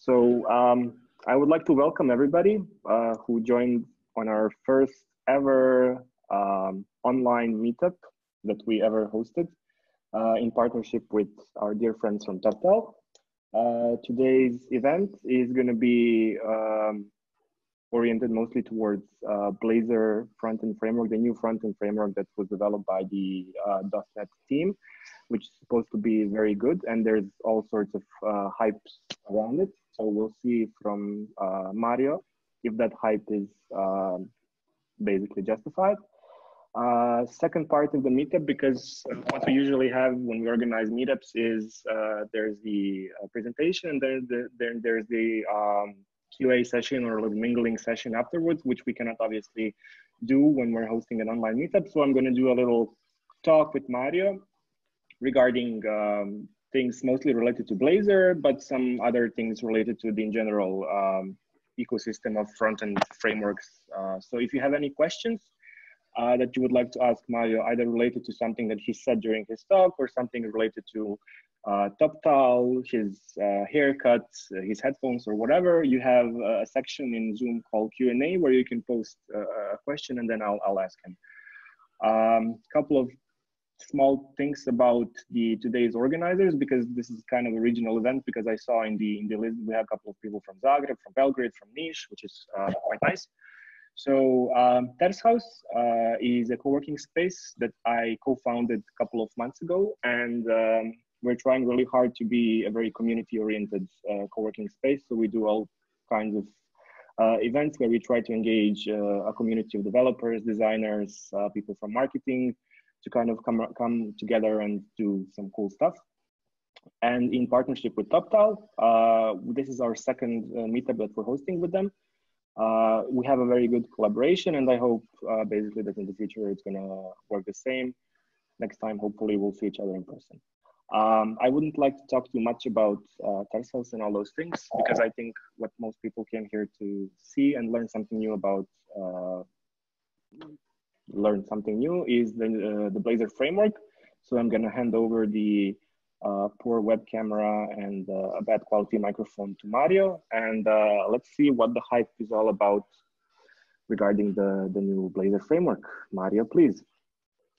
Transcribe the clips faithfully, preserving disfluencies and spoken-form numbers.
So um, I would like to welcome everybody uh, who joined on our first ever um, online meetup that we ever hosted uh, in partnership with our dear friends from TopTal. Uh, today's event is going to be um, oriented mostly towards uh, Blazor front-end framework, the new front-end framework that was developed by the uh, dot net team, which is supposed to be very good, and there's all sorts of uh, hypes around it. So we'll see from uh, Mario if that hype is uh, basically justified. Uh, second part of the meetup, because what we usually have when we organize meetups is uh, there's the uh, presentation, and then the, there, there's the um, Q A session or like mingling session afterwards, which we cannot obviously do when we're hosting an online meetup. So I'm going to do a little talk with Mario regarding um, things mostly related to Blazor, but some other things related to the in general um, ecosystem of front-end frameworks. Uh, so if you have any questions uh, that you would like to ask Mario, either related to something that he said during his talk or something related to Uh, TopTal, his uh, haircut, his headphones, or whatever, you have a section in Zoom called Q and A where you can post a question and then I'll, I'll ask him. A um, couple of small things about the today's organizers, because this is kind of a regional event, because I saw in the, in the list we have a couple of people from Zagreb, from Belgrade, from Niš, which is uh, quite nice. So um, Tershouse uh, is a co-working space that I co-founded a couple of months ago, and um, we're trying really hard to be a very community-oriented uh, co-working space. So we do all kinds of uh, events where we try to engage uh, a community of developers, designers, uh, people from marketing to kind of come, come together and do some cool stuff. And in partnership with TopTal, uh, this is our second uh, meetup that we're hosting with them. Uh, we have a very good collaboration, and I hope uh, basically that in the future it's gonna work the same. Next time, hopefully we'll see each other in person. Um, I wouldn't like to talk too much about uh, Tershouse and all those things, because I think what most people came here to see and learn something new about, uh, learn something new is the, uh, the Blazor framework. So I'm going to hand over the uh, poor web camera and uh, a bad quality microphone to Mario, and uh, let's see what the hype is all about regarding the, the new Blazor framework. Mario, please.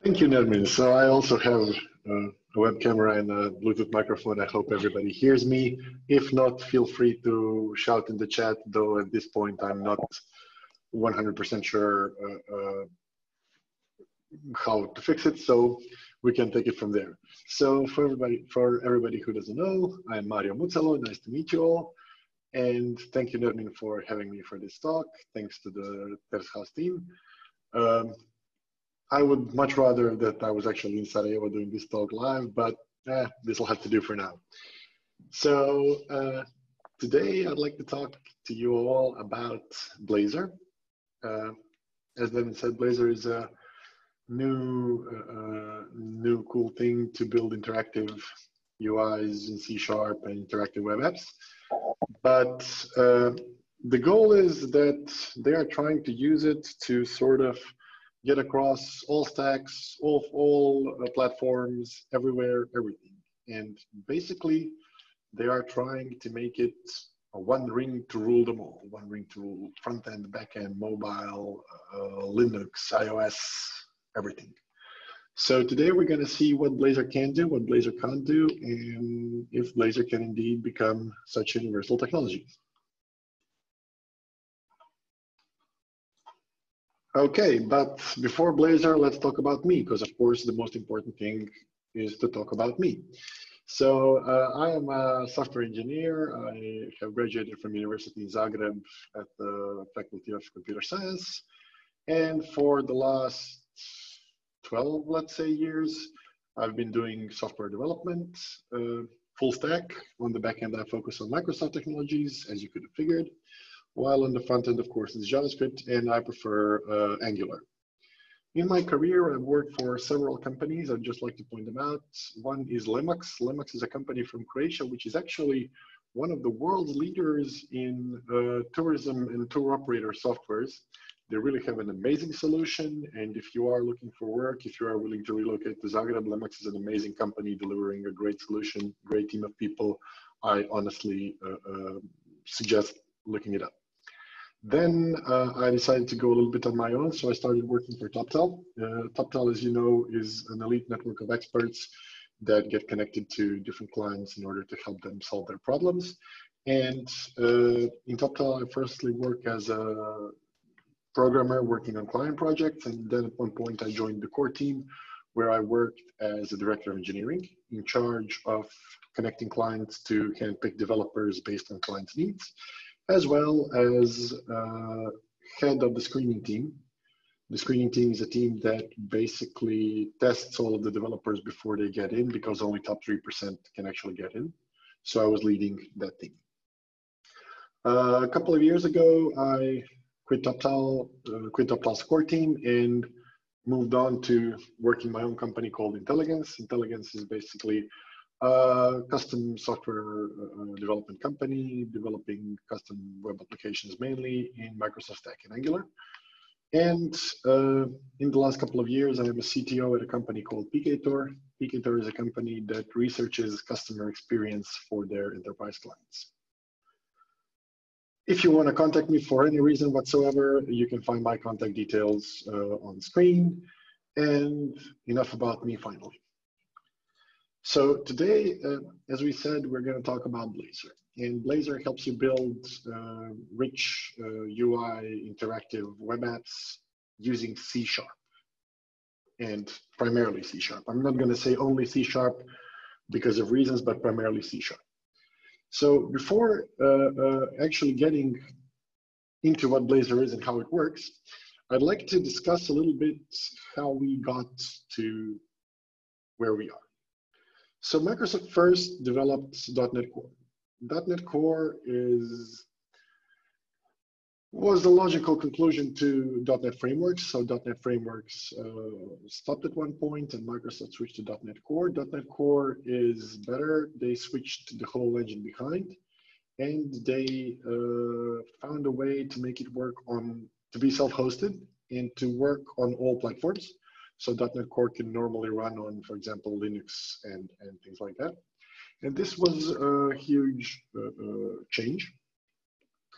Thank you, Nermin. So I also have uh, a web camera and a Bluetooth microphone. I hope everybody hears me. If not, feel free to shout in the chat, though at this point I'm not one hundred percent sure uh, uh, how to fix it, so we can take it from there. So for everybody, for everybody who doesn't know, I'm Mario Mucalo. Nice to meet you all. And thank you, Nermin, for having me for this talk. Thanks to the Tershouse team. Um, I would much rather that I was actually in Sarajevo doing this talk live, but eh, this will have to do for now. So uh, today I'd like to talk to you all about Blazor. Uh, as Devin said, Blazor is a new, uh, new cool thing to build interactive U Is in C sharp and interactive web apps. But uh, the goal is that they are trying to use it to sort of get across all stacks, all, all uh, platforms, everywhere, everything. And basically, they are trying to make it a one ring to rule them all. One ring to rule front-end, back-end, mobile, uh, Linux, iOS, everything. So today we're gonna see what Blazor can do, what Blazor can't do, and if Blazor can indeed become such universal technology. Okay, but before Blazor, let's talk about me, because of course the most important thing is to talk about me. So uh, I am a software engineer. I have graduated from University in Zagreb at the Faculty of Computer Science. And for the last twelve, let's say, years, I've been doing software development, uh, full stack. On the back end, I focus on Microsoft technologies, as you could have figured. While on the front end, of course, is JavaScript, and I prefer uh, Angular. In my career, I've worked for several companies. I'd just like to point them out. One is Lemax. Lemax is a company from Croatia, which is actually one of the world's leaders in uh, tourism and tour operator softwares. They really have an amazing solution, and if you are looking for work, if you are willing to relocate to Zagreb, Lemax is an amazing company delivering a great solution, great team of people. I honestly uh, uh, suggest looking it up. Then uh, I decided to go a little bit on my own, so I started working for TopTal. Uh, TopTal, as you know, is an elite network of experts that get connected to different clients in order to help them solve their problems. And uh, in TopTal, I firstly work as a programmer working on client projects, and then at one point I joined the core team, where I worked as a director of engineering in charge of connecting clients to handpick developers based on clients' needs, as well as uh, head of the screening team. The screening team is a team that basically tests all of the developers before they get in, because only top three percent can actually get in. So I was leading that team. Uh, a couple of years ago, I quit TopTal, uh, quit TopTal's core team, and moved on to working my own company called Intelligence. Intelligence is basically a custom software development company developing custom web applications, mainly in Microsoft Stack and Angular. And uh, in the last couple of years, I am a C T O at a company called Pktor. Pktor is a company that researches customer experience for their enterprise clients. If you want to contact me for any reason whatsoever, you can find my contact details uh, on screen. And enough about me, finally. So today, uh, as we said, we're going to talk about Blazor. And Blazor helps you build uh, rich uh, U I interactive web apps using C sharp, and primarily C sharp. I'm not going to say only C sharp because of reasons, but primarily C sharp. So before uh, uh, actually getting into what Blazor is and how it works, I'd like to discuss a little bit how we got to where we are. So Microsoft first developed dot NET Core. dot NET Core is, was the logical conclusion to dot NET frameworks. So dot NET frameworks uh, stopped at one point, and Microsoft switched to dot NET Core. dot NET Core is better. They switched the whole engine behind, and they uh, found a way to make it work on, to be self-hosted and to work on all platforms. So dot NET Core can normally run on, for example, Linux and, and things like that. And this was a huge uh, uh, change.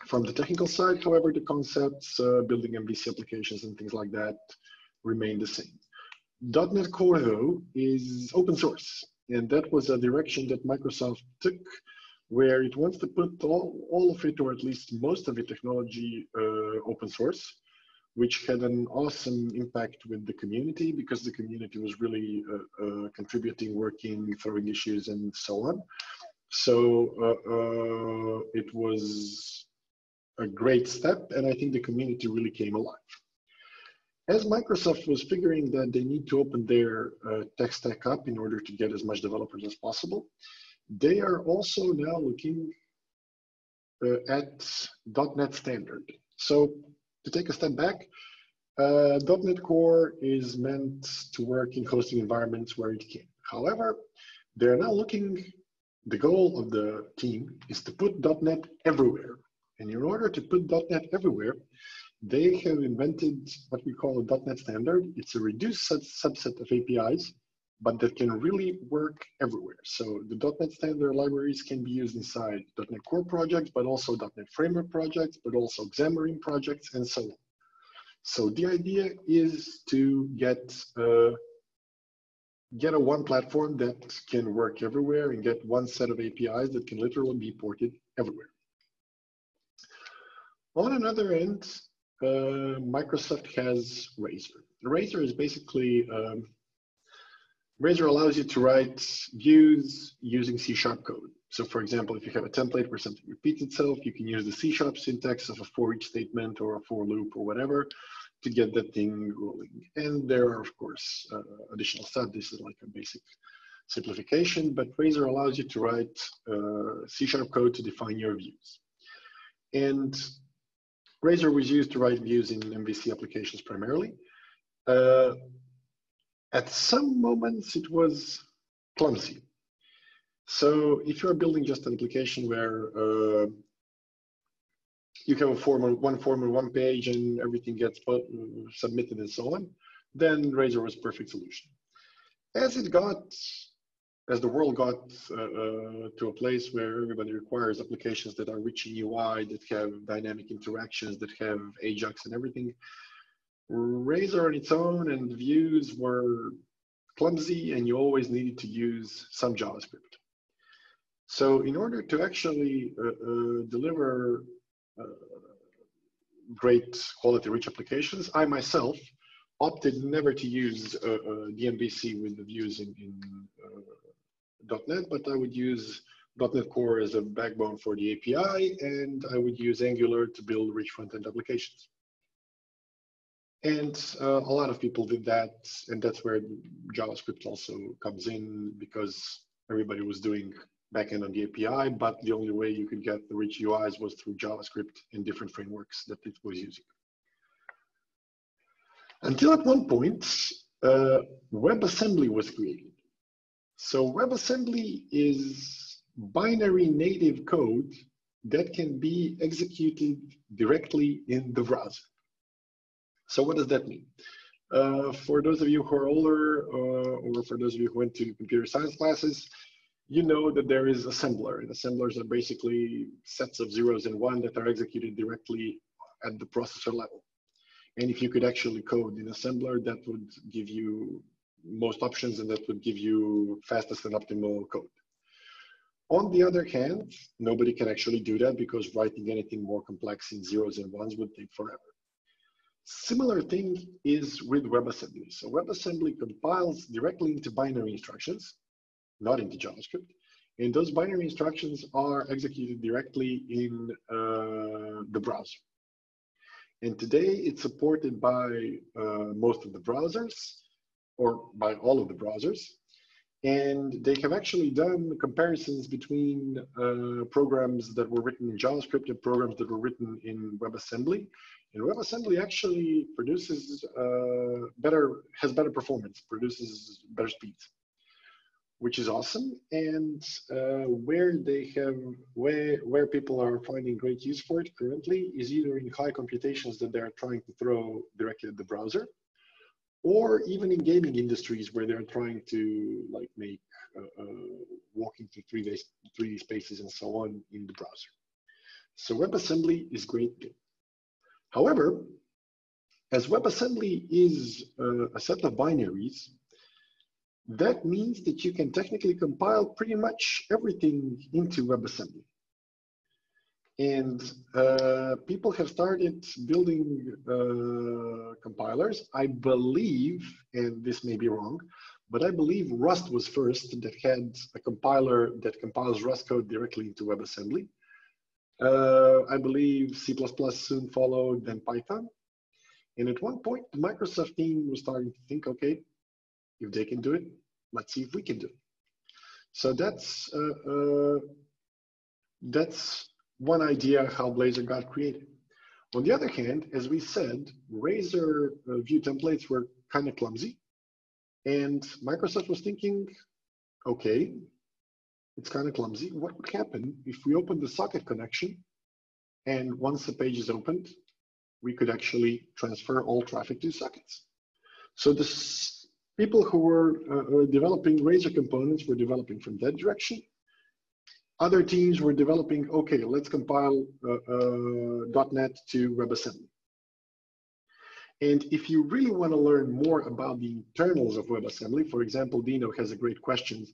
From the technical side, however, the concepts, uh, building M V C applications and things like that, remain the same. dot NET Core, though, is open source. And that was a direction that Microsoft took, where it wants to put all, all of it, or at least most of the technology, uh, open source, which had an awesome impact with the community, because the community was really uh, uh, contributing, working, throwing issues, and so on. So uh, uh, it was a great step, and I think the community really came alive. As Microsoft was figuring that they need to open their uh, tech stack up in order to get as much developers as possible, they are also now looking uh, at dot NET Standard. So to take a step back, uh, dot NET Core is meant to work in hosting environments where it can. However, they're now looking, the goal of the team is to put dot NET everywhere. And in order to put dot NET everywhere, they have invented what we call a dot NET Standard. It's a reduced subset of A P Is, but that can really work everywhere. So the dot NET Standard libraries can be used inside dot NET Core projects, but also dot NET Framework projects, but also Xamarin projects, and so on. So the idea is to get, uh, get a one platform that can work everywhere, and get one set of A P Is that can literally be ported everywhere. On another end, uh, Microsoft has Razor. Razor is basically, um, Razor allows you to write views using C sharp code. So for example, if you have a template where something repeats itself, you can use the C sharp syntax of a for each statement or a for loop or whatever to get that thing rolling. And there are, of course, uh, additional stuff. This is like a basic simplification, but Razor allows you to write uh, C sharp code to define your views. And Razor was used to write views in M V C applications primarily. Uh, at some moments, it was clumsy. So if you're building just an application where uh, you have a form on one form on one page and everything gets submitted and so on, then Razor was a perfect solution. As it got as the world got uh, uh, to a place where everybody requires applications that are rich in U I, that have dynamic interactions, that have Ajax and everything, Razor on its own and views were clumsy, and you always needed to use some JavaScript. So in order to actually uh, uh, deliver uh, great quality rich applications, I myself opted never to use uh, uh, the M V C with the views in, in uh, .NET, but I would use .NET Core as a backbone for the A P I, and I would use Angular to build rich front-end applications. And uh, a lot of people did that, and that's where JavaScript also comes in, because everybody was doing backend on the A P I, but the only way you could get the rich U Is was through JavaScript in different frameworks that it was using. Until at one point, uh, WebAssembly was created. So WebAssembly is binary native code that can be executed directly in the browser. So what does that mean? Uh, for those of you who are older, uh, or for those of you who went to computer science classes, you know that there is assembler. And assemblers are basically sets of zeros and one that are executed directly at the processor level. And if you could actually code in assembler, that would give you most options, and that would give you fastest and optimal code. On the other hand, nobody can actually do that, because writing anything more complex in zeros and ones would take forever. Similar thing is with WebAssembly. So WebAssembly compiles directly into binary instructions, not into JavaScript. And those binary instructions are executed directly in uh, the browser. And today it's supported by uh, most of the browsers, or by all of the browsers. And they have actually done comparisons between uh, programs that were written in JavaScript and programs that were written in WebAssembly. And WebAssembly actually produces uh, better, has better performance, produces better speeds, which is awesome. And uh, where they have, where, where people are finding great use for it currently is either in high computations that they're trying to throw directly at the browser, or even in gaming industries where they're trying to like make uh, uh, walking through three D spaces and so on in the browser. So WebAssembly is great too. However, as WebAssembly is uh, a set of binaries, that means that you can technically compile pretty much everything into WebAssembly. And uh, people have started building uh, compilers. I believe, and this may be wrong, but I believe Rust was first that had a compiler that compiles Rust code directly into WebAssembly. Uh, I believe C plus plus soon followed, then Python. And at one point, the Microsoft team was starting to think, okay, if they can do it, let's see if we can do it. So that's, uh, uh, that's one idea how Blazor got created. On the other hand, as we said, Razor uh, view templates were kind of clumsy. And Microsoft was thinking, okay, it's kind of clumsy. What would happen if we open the socket connection, and once the page is opened, we could actually transfer all traffic to sockets? So the people who were uh, developing Razor components were developing from that direction. Other teams were developing, okay, let's compile uh, uh, .NET to WebAssembly. And if you really want to learn more about the internals of WebAssembly, for example, Dino has a great question.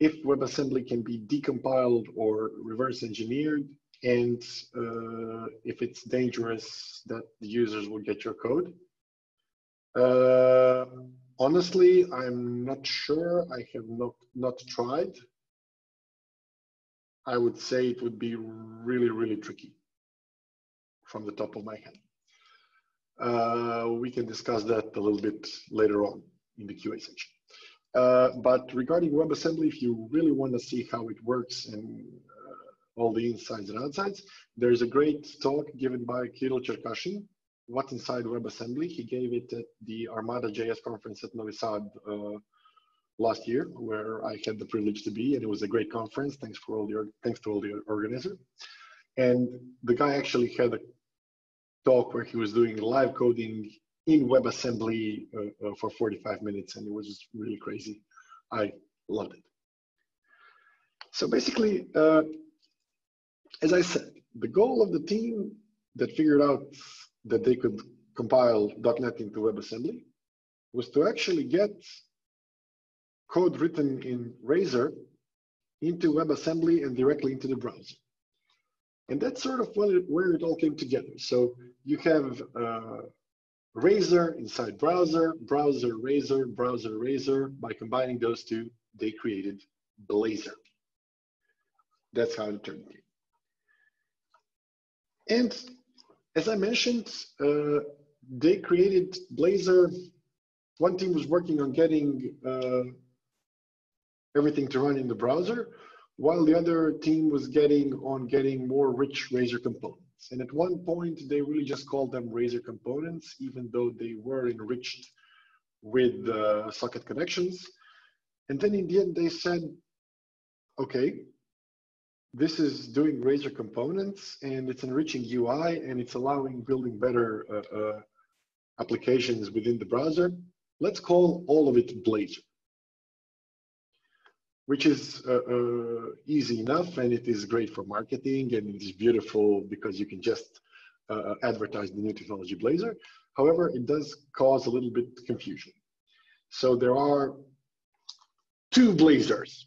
If WebAssembly can be decompiled or reverse engineered, and uh, if it's dangerous that the users will get your code. Uh, honestly, I'm not sure. I have not, not tried. I would say it would be really, really tricky from the top of my head. Uh, we can discuss that a little bit later on in the Q and A section. Uh, but regarding WebAssembly, if you really want to see how it works and uh, all the insides and outsides, there's a great talk given by Kirill Cherkashin, What's Inside WebAssembly. He gave it at the Armada J S conference at Novi Sad uh, last year, where I had the privilege to be, and it was a great conference. Thanks for all the thanks to all the organizers. And the guy actually had a talk where he was doing live coding in WebAssembly uh, uh, for forty-five minutes, and it was just really crazy. I loved it. So basically, uh, as I said, the goal of the team that figured out that they could compile dot net into WebAssembly was to actually get code written in Razor into WebAssembly and directly into the browser. And that's sort of where it, where it all came together. So you have uh, Razor inside browser, browser, Razor, browser, Razor. By combining those two, they created Blazor. That's how it turned out. And as I mentioned, uh, they created Blazor. One team was working on getting uh, everything to run in the browser, while the other team was getting on getting more rich Razor components. And at one point, they really just called them Razor components, even though they were enriched with uh, socket connections. And then in the end, they said, okay, this is doing Razor components, and it's enriching U I, and it's allowing building better uh, uh, applications within the browser. Let's call all of it Blazor, which is uh, uh, easy enough, and it is great for marketing, and it is beautiful because you can just uh, advertise the new technology Blazor. However, it does cause a little bit of confusion. So there are two Blazors.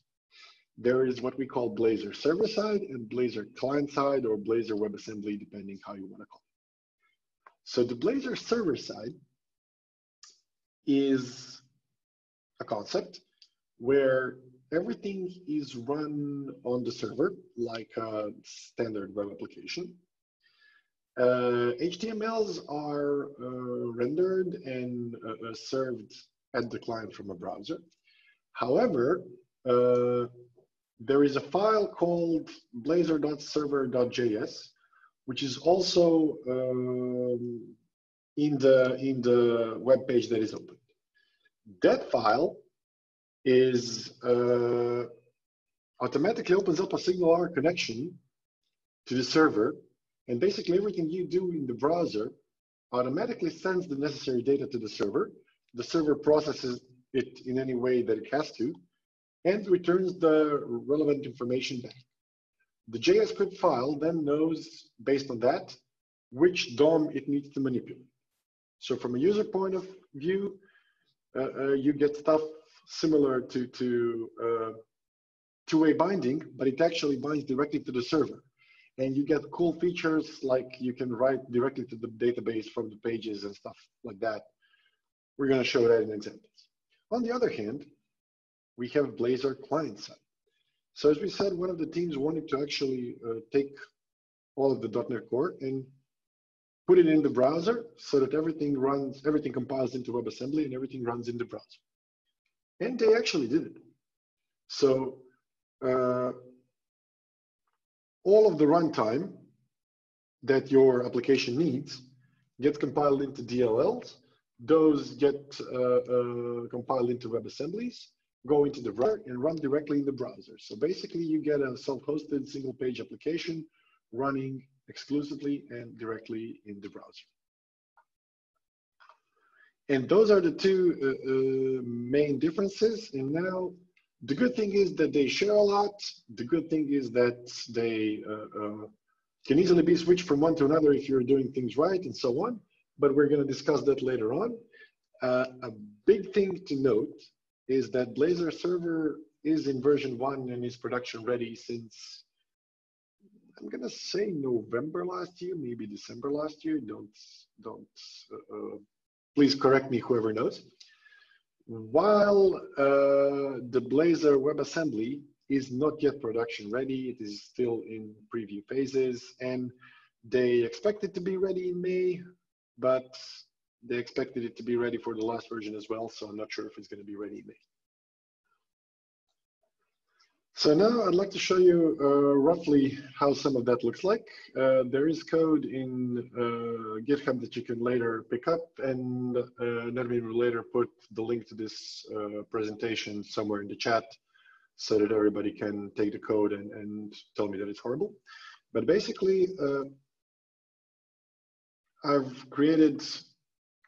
There is what we call Blazor server-side and Blazor client-side, or Blazor WebAssembly, depending how you want to call it. So the Blazor server-side is a concept where everything is run on the server like a standard web application. Uh, H T M Ls are uh, rendered and uh, served at the client from a browser. However, uh, there is a file called blazor dot server dot J S, which is also um, in the in the web page that is opened. That file is uh, automatically opens up a SignalR connection to the server, and basically everything you do in the browser automatically sends the necessary data to the server. The server processes it in any way that it has to, and returns the relevant information back. The JavaScript file then knows, based on that, which D O M it needs to manipulate. So from a user point of view, uh, uh, you get stuff similar to, to uh, two-way binding, but it actually binds directly to the server. And you get cool features like you can write directly to the database from the pages and stuff like that. We're going to show that in examples. On the other hand, we have Blazor client-side. So as we said, one of the teams wanted to actually uh, take all of the dot net Core and put it in the browser so that everything runs, everything compiles into WebAssembly and everything runs in the browser. And they actually did it. So uh, all of the runtime that your application needs gets compiled into D L Ls. Those get uh, uh, compiled into WebAssemblies, go into the browser, and run directly in the browser. So basically, you get a self-hosted single-page application running exclusively and directly in the browser. And those are the two uh, uh, main differences. And now the good thing is that they share a lot. The good thing is that they uh, uh, can easily be switched from one to another if you're doing things right and so on. But we're going to discuss that later on. Uh, a big thing to note is that Blazor Server is in version one and is production ready since, I'm going to say November last year, maybe December last year. Don't, don't. Uh, uh, Please correct me, whoever knows. While uh, the Blazor WebAssembly is not yet production ready, it is still in preview phases, and they expect it to be ready in May, but they expected it to be ready for the last version as well, so I'm not sure if it's going to be ready in May. So now I'd like to show you uh, roughly how some of that looks like. Uh, there is code in uh, GitHub that you can later pick up, and uh, Nermin will later put the link to this uh, presentation somewhere in the chat so that everybody can take the code and, and tell me that it's horrible. But basically, uh, I've created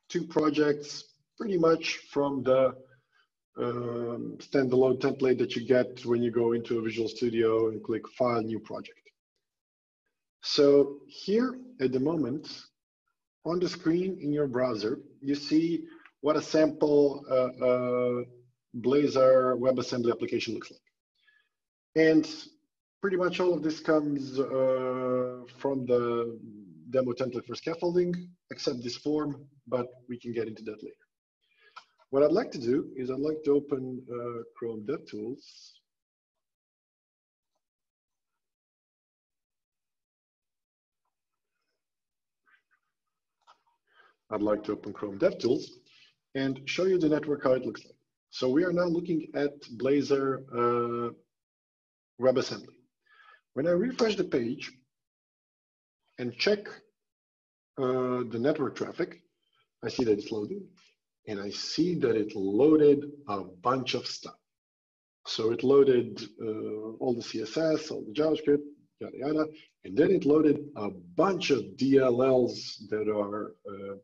two projects pretty much from the um, standalone template that you get when you go into a Visual Studio and click File, New Project. So here at the moment, on the screen in your browser, you see what a sample uh, uh, Blazor WebAssembly application looks like. And pretty much all of this comes uh, from the demo template for scaffolding, except this form, but we can get into that later. What I'd like to do is I'd like to open uh, Chrome DevTools. I'd like to open Chrome DevTools and show you the network, how it looks like. So we are now looking at Blazor uh, WebAssembly. When I refresh the page and check uh, the network traffic, I see that it's loading, and I see that it loaded a bunch of stuff. So it loaded uh, all the C S S, all the JavaScript, yada, yada, and then it loaded a bunch of D L Ls that are, uh,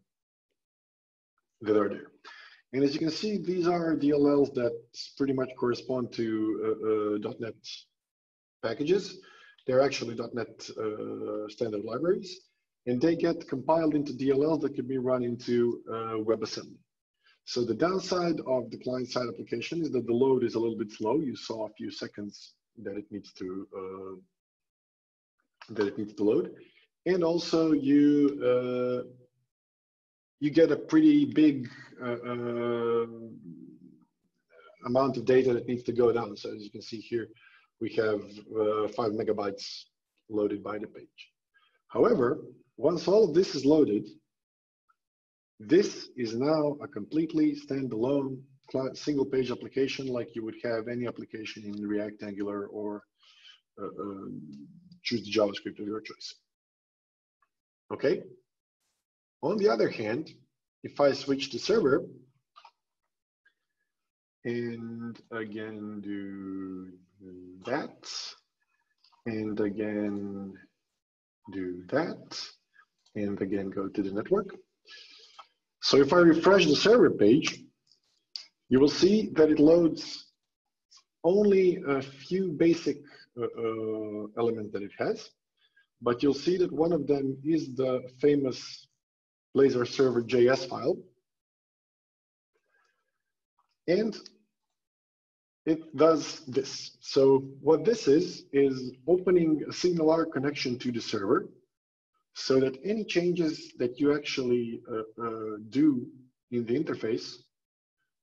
that are there. And as you can see, these are D L Ls that pretty much correspond to uh, uh, .NET packages. They're actually .NET uh, standard libraries, and they get compiled into D L Ls that can be run into uh, WebAssembly. So the downside of the client-side application is that the load is a little bit slow. You saw a few seconds that it needs to uh, that it needs to load, and also you uh, you get a pretty big uh, uh, amount of data that needs to go down. So as you can see here, we have uh, five megabytes loaded by the page. However, once all of this is loaded, this is now a completely standalone single page application like you would have any application in React, Angular, or uh, uh, choose the JavaScript of your choice. Okay? On the other hand, if I switch to server, and again do that, and again do that, and again go to the network. So if I refresh the server page, you will see that it loads only a few basic uh, uh, elements that it has, but you'll see that one of them is the famous Blazor server J S file. And it does this. So what this is, is opening a SignalR connection to the server so that any changes that you actually uh, uh, do in the interface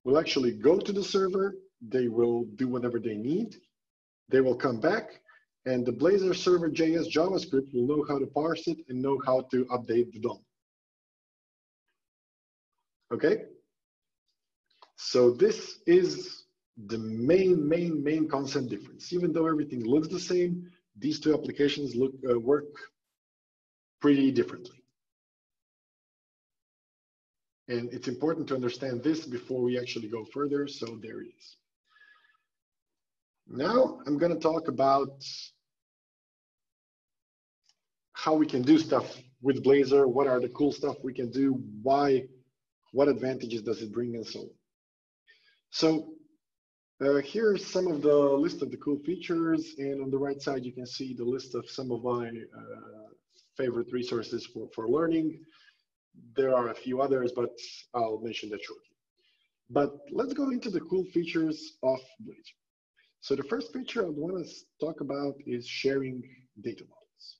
will actually go to the server. They will do whatever they need. They will come back, and the Blazor server J S JavaScript will know how to parse it and know how to update the D O M. Okay, so this is the main, main, main concept difference. Even though everything looks the same, these two applications look uh, work pretty differently. And it's important to understand this before we actually go further, so there it is. Now I'm going to talk about how we can do stuff with Blazor, what are the cool stuff we can do, why, what advantages does it bring, and so on. So uh, here's some of the list of the cool features, and on the right side you can see the list of some of my uh, favorite resources for, for learning. There are a few others, but I'll mention that shortly. But let's go into the cool features of Blazor. So the first feature I want to talk about is sharing data models.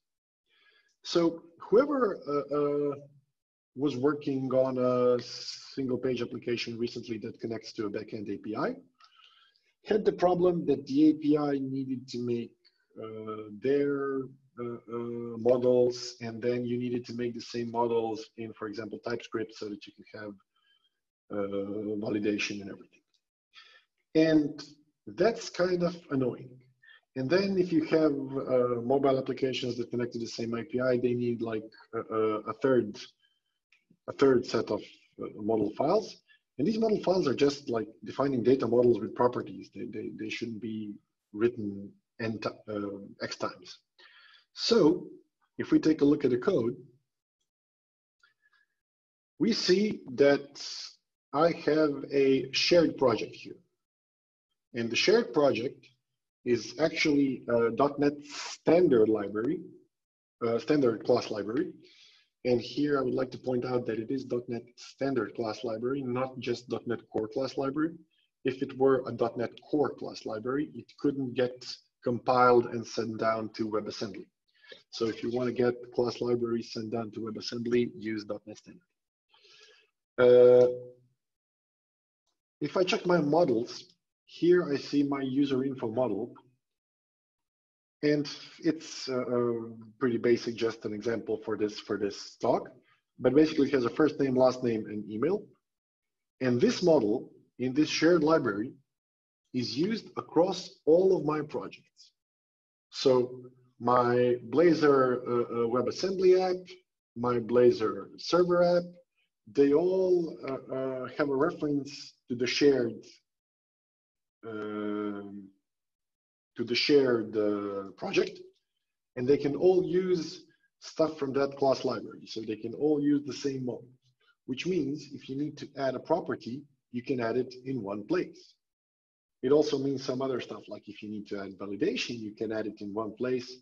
So whoever uh, uh, was working on a single page application recently that connects to a backend A P I, had the problem that the A P I needed to make uh, their uh, uh, models, and then you needed to make the same models in, for example, TypeScript so that you can have uh, validation and everything. And that's kind of annoying. And then if you have uh, mobile applications that connect to the same A P I, they need like a, a third a third set of uh, model files. And these model files are just like defining data models with properties. They, they, they shouldn't be written n uh, X times. So if we take a look at the code, we see that I have a shared project here. And the shared project is actually a .NET Standard library, uh, Standard class library. And here I would like to point out that it is .NET Standard class library, not just .NET Core class library. If it were a .NET Core class library, it couldn't get compiled and sent down to WebAssembly. So if you want to get class libraries sent down to WebAssembly, use .NET Standard. Uh, if I check my models, here I see my user info model. And it's uh, pretty basic, just an example for this, for this talk. But basically it has a first name, last name, and email. And this model in this shared library is used across all of my projects. So my Blazor uh, uh, WebAssembly app, my Blazor server app, they all uh, uh, have a reference to the shared, uh, to the shared uh, project, and they can all use stuff from that class library. So they can all use the same model, which means if you need to add a property, you can add it in one place. It also means some other stuff, like if you need to add validation, you can add it in one place,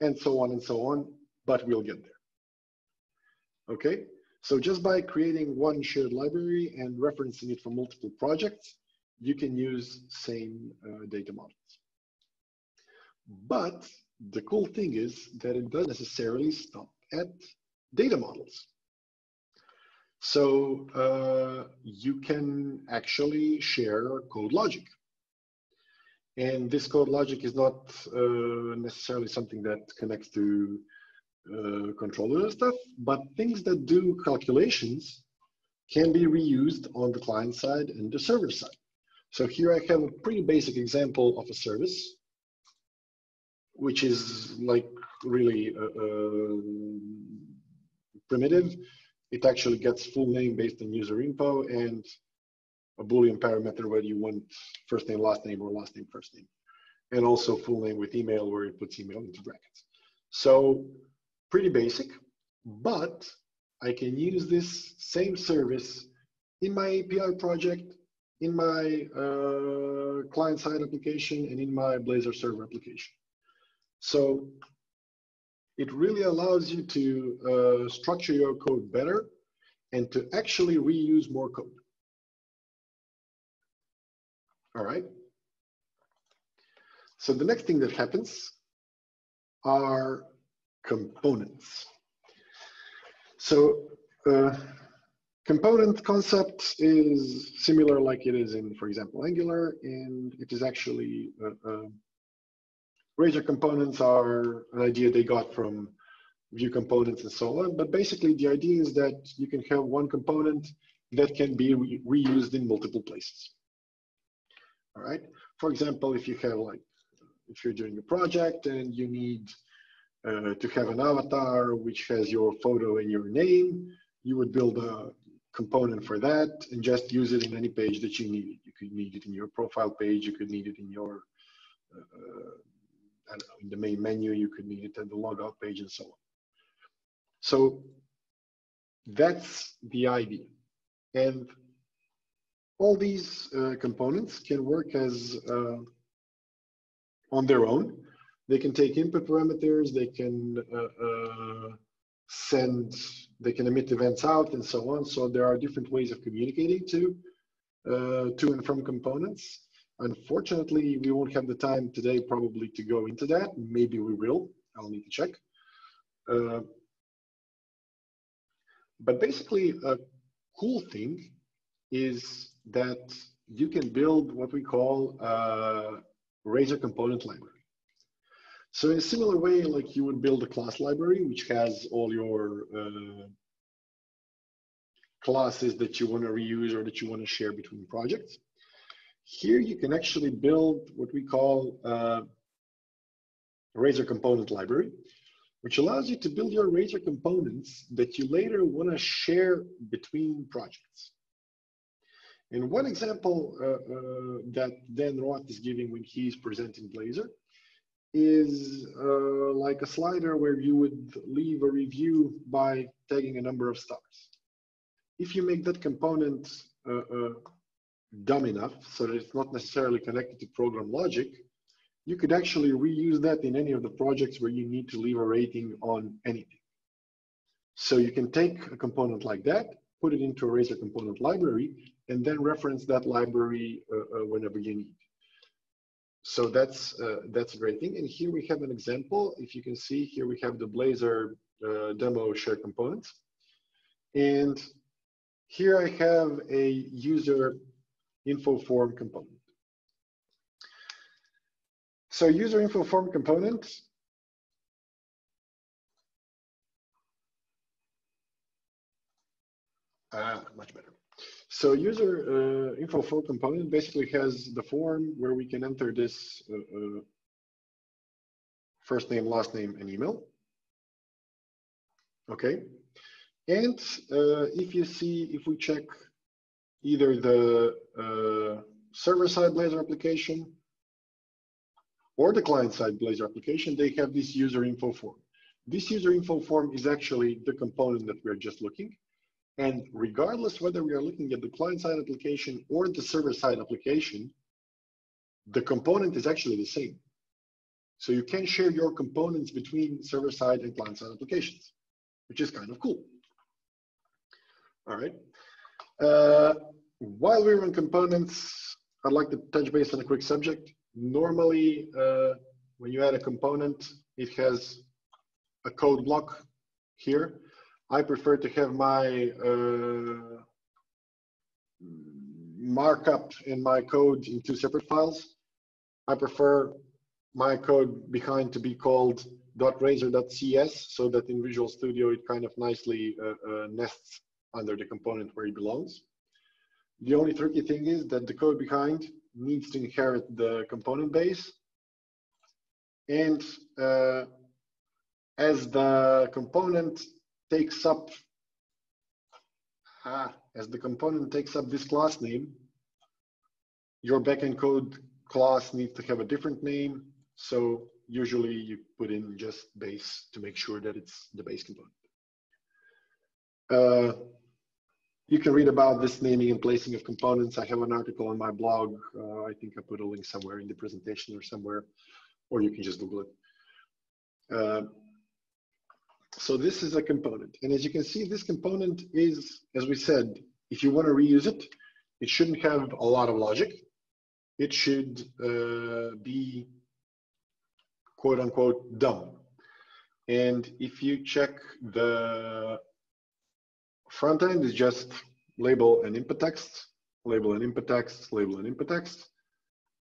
and so on and so on, but we'll get there. Okay, so just by creating one shared library and referencing it for multiple projects, you can use same uh, data models. But the cool thing is that it doesn't necessarily stop at data models. So uh, you can actually share code logic. And this code logic is not uh, necessarily something that connects to uh, controller stuff, but things that do calculations can be reused on the client side and the server side. So here I have a pretty basic example of a service, which is like really uh, uh, primitive. It actually gets full name based on user info and a Boolean parameter where you want first name, last name, or last name, first name. And also full name with email where it puts email into brackets. So pretty basic, but I can use this same service in my A P I project, in my uh, client-side application, and in my Blazor server application. So it really allows you to uh, structure your code better and to actually reuse more code. All right. So the next thing that happens are components. So uh, component concept is similar like it is in, for example, Angular, and it is actually uh, uh, Razor components are an idea they got from view components and so on. But basically the idea is that you can have one component that can be re reused in multiple places. All right. For example, if you have like, if you're doing a project and you need uh, to have an avatar which has your photo and your name, you would build a component for that and just use it in any page that you need it. You could need it in your profile page. You could need it in your, uh, I don't know, in the main menu. You could need it at the logout page and so on. So that's the idea. And all these uh, components can work as uh, on their own. They can take input parameters, they can uh, uh, send, they can emit events out and so on. So there are different ways of communicating to, uh, to and from components. Unfortunately, we won't have the time today probably to go into that. Maybe we will, I'll need to check. Uh, but basically a cool thing is that you can build what we call a Razor component library. So in a similar way, like you would build a class library, which has all your uh, classes that you want to reuse or that you want to share between projects. Here you can actually build what we call a Razor component library, which allows you to build your Razor components that you later want to share between projects. And one example uh, uh, that Dan Roth is giving when he's presenting Blazor is uh, like a slider where you would leave a review by tagging a number of stars. If you make that component uh, uh, dumb enough so that it's not necessarily connected to program logic, you could actually reuse that in any of the projects where you need to leave a rating on anything. So you can take a component like that, put it into a Razor component library, and then reference that library uh, uh, whenever you need. So that's, uh, that's a great thing. And here we have an example. If you can see here, we have the Blazor uh, demo share components. And here I have a user info form component. So user info form component, ah, much better. So user uh, info form component basically has the form where we can enter this uh, uh, first name, last name, and email. Okay. And uh, if you see, if we check either the uh, server-side Blazor application or the client-side Blazor application, they have this user info form. This user info form is actually the component that we're just looking. And regardless whether we are looking at the client-side application or the server-side application, the component is actually the same. So you can share your components between server-side and client-side applications, which is kind of cool. All right. Uh, while we're on components, I'd like to touch base on a quick subject. Normally, uh, when you add a component, it has a code block here. I prefer to have my uh, markup and my code in two separate files. I prefer my code behind to be called .razor.cs so that in Visual Studio it kind of nicely uh, uh, nests under the component where it belongs. The only tricky thing is that the code behind needs to inherit the component base. And uh, as the component takes up, ah, as the component takes up this class name, your backend code class needs to have a different name. So usually you put in just base to make sure that it's the base component. Uh, you can read about this naming and placing of components. I have an article on my blog. Uh, I think I put a link somewhere in the presentation or somewhere, or you can just Google it. Uh, So this is a component. And as you can see, this component is, as we said, if you want to reuse it, it shouldn't have a lot of logic. It should uh, be, quote unquote, dumb. And if you check the front end, is just label and input text, label and input text, label and input text,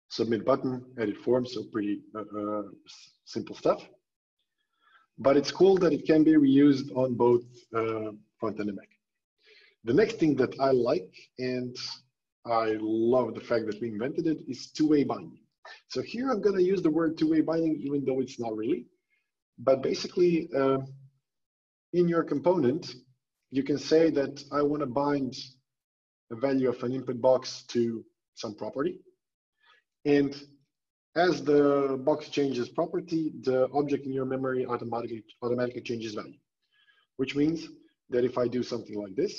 submit button, edit form, so pretty uh, uh, simple stuff. But it's cool that it can be reused on both uh, front end and back. The next thing that I like, and I love the fact that we invented it, is two-way binding. So here I'm gonna use the word two-way binding, even though it's not really. But basically, uh, in your component, you can say that I wanna bind the value of an input box to some property. And as the box changes property, the object in your memory automatically, automatically changes value, which means that if I do something like this,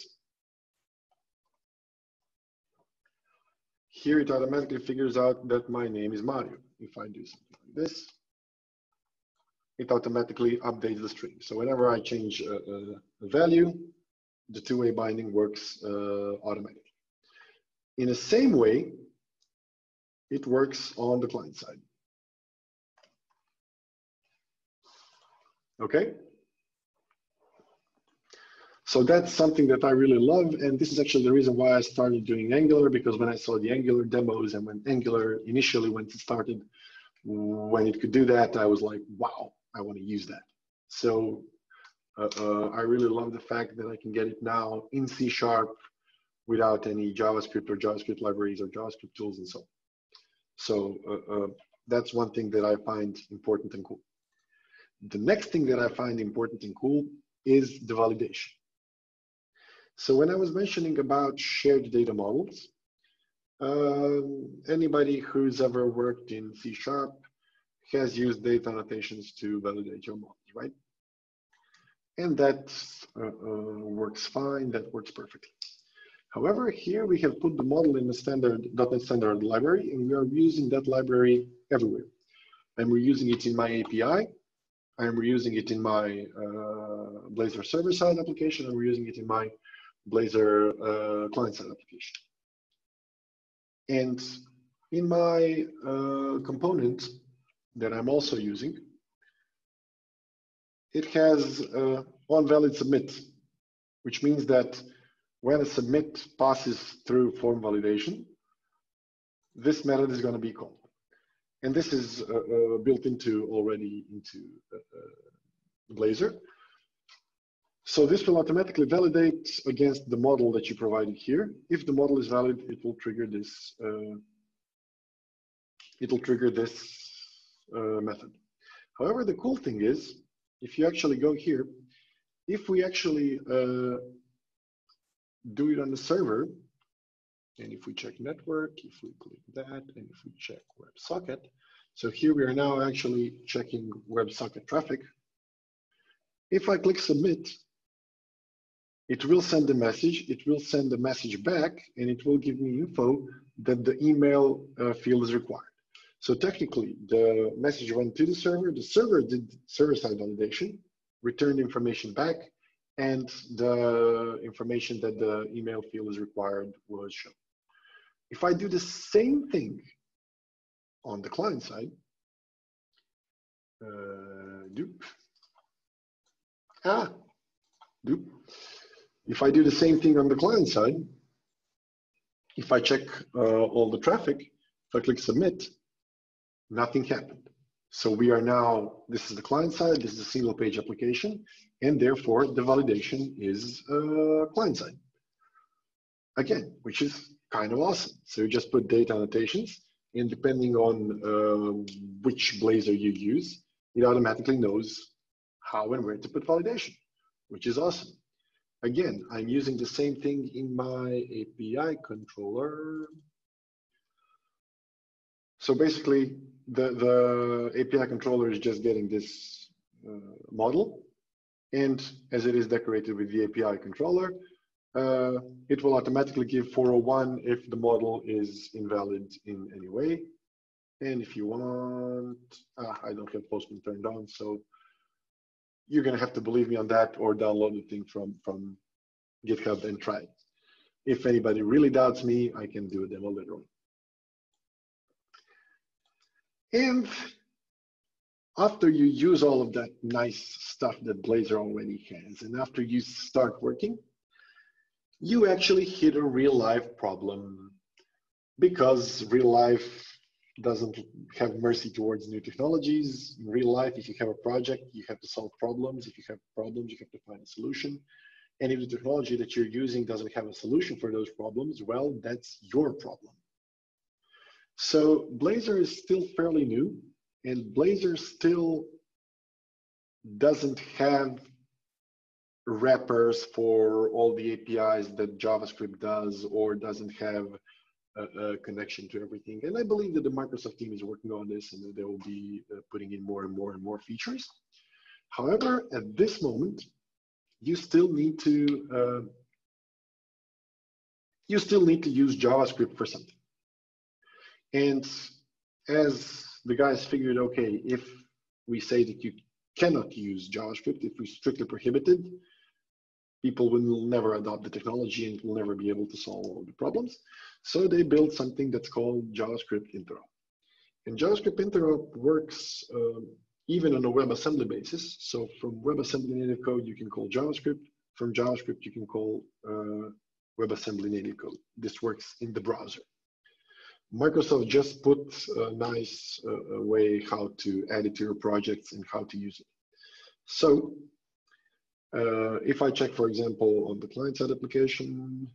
here it automatically figures out that my name is Mario. If I do something like this, it automatically updates the string. So whenever I change a, a value, the two-way binding works uh, automatically. In the same way, it works on the client side. Okay. So that's something that I really love. And this is actually the reason why I started doing Angular, because when I saw the Angular demos and when Angular initially, when it started, when it could do that, I was like, wow, I want to use that. So uh, uh, I really love the fact that I can get it now in C sharp without any JavaScript or JavaScript libraries or JavaScript tools and so on. So uh, uh, that's one thing that I find important and cool. The next thing that I find important and cool is the validation. So when I was mentioning about shared data models, uh, anybody who's ever worked in C sharp has used data annotations to validate your models, right? And that uh, uh, works fine, that works perfectly. However, here we have put the model in the standard .NET Standard library, and we are using that library everywhere. I'm reusing it in my A P I. I'm reusing it in my uh, Blazor server-side application. I'm reusing it in my Blazor uh, client-side application. And in my uh, component that I'm also using, it has uh, one valid submit, which means that when a submit passes through form validation, this method is going to be called. And this is uh, uh, built into already into uh, uh, Blazor. So this will automatically validate against the model that you provided here. If the model is valid, it will trigger this. Uh, it will trigger this uh, method. However, the cool thing is, if you actually go here, if we actually uh, do it on the server, and if we check network, if we click that, and if we check WebSocket, so here we are now actually checking WebSocket traffic. If I click submit, it will send a message, it will send a message back, and it will give me info that the email uh, field is required. So technically, the message went to the server, the server did server-side validation, returned information back, and the information that the email field is required was shown. If I do the same thing on the client side, uh, doop, ah, doop. If I do the same thing on the client side, if I check uh, all the traffic, if I click submit, nothing happened. So we are now, this is the client side, this is a single page application, and therefore the validation is uh, client side. Again, which is kind of awesome. So you just put data annotations, and depending on uh, which Blazor you use, it automatically knows how and where to put validation, which is awesome. Again, I'm using the same thing in my A P I controller. So basically, the, the A P I controller is just getting this uh, model. And as it is decorated with the A P I controller, uh, it will automatically give four oh one if the model is invalid in any way. And if you want, ah, I don't have Postman turned on, so you're going to have to believe me on that or download the thing from, from GitHub and try it. If anybody really doubts me, I can do a demo later on. And after you use all of that nice stuff that Blazor already has, and after you start working, you actually hit a real life problem, because real life doesn't have mercy towards new technologies. In real life, if you have a project, you have to solve problems. If you have problems, you have to find a solution. And if the technology that you're using doesn't have a solution for those problems, well, that's your problem. So Blazor is still fairly new, and Blazor still doesn't have wrappers for all the A P Is that JavaScript does, or doesn't have a, a connection to everything. And I believe that the Microsoft team is working on this, and that they will be uh, putting in more and more and more features. However, at this moment, you still need to uh, you still need to use JavaScript for something. And as the guys figured, okay, if we say that you cannot use JavaScript, if we strictly prohibit it, people will never adopt the technology and will never be able to solve all the problems. So they built something that's called JavaScript Interop. And JavaScript Interop works um, even on a WebAssembly basis. So from WebAssembly native code, you can call JavaScript. From JavaScript, you can call uh, WebAssembly native code. This works in the browser. Microsoft just put a nice uh, way how to add it to your projects and how to use it. So uh, if I check, for example, on the client side application,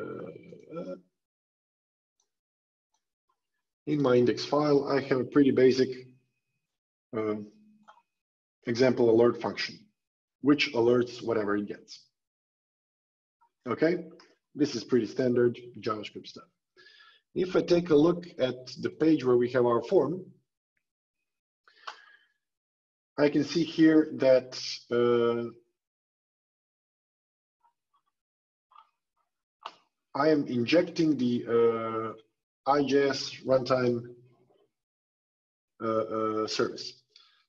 uh, in my index file, I have a pretty basic uh, example alert function, which alerts whatever it gets. Okay. This is pretty standard JavaScript stuff. If I take a look at the page where we have our form, I can see here that uh, I am injecting the uh, I J S runtime uh, uh, service.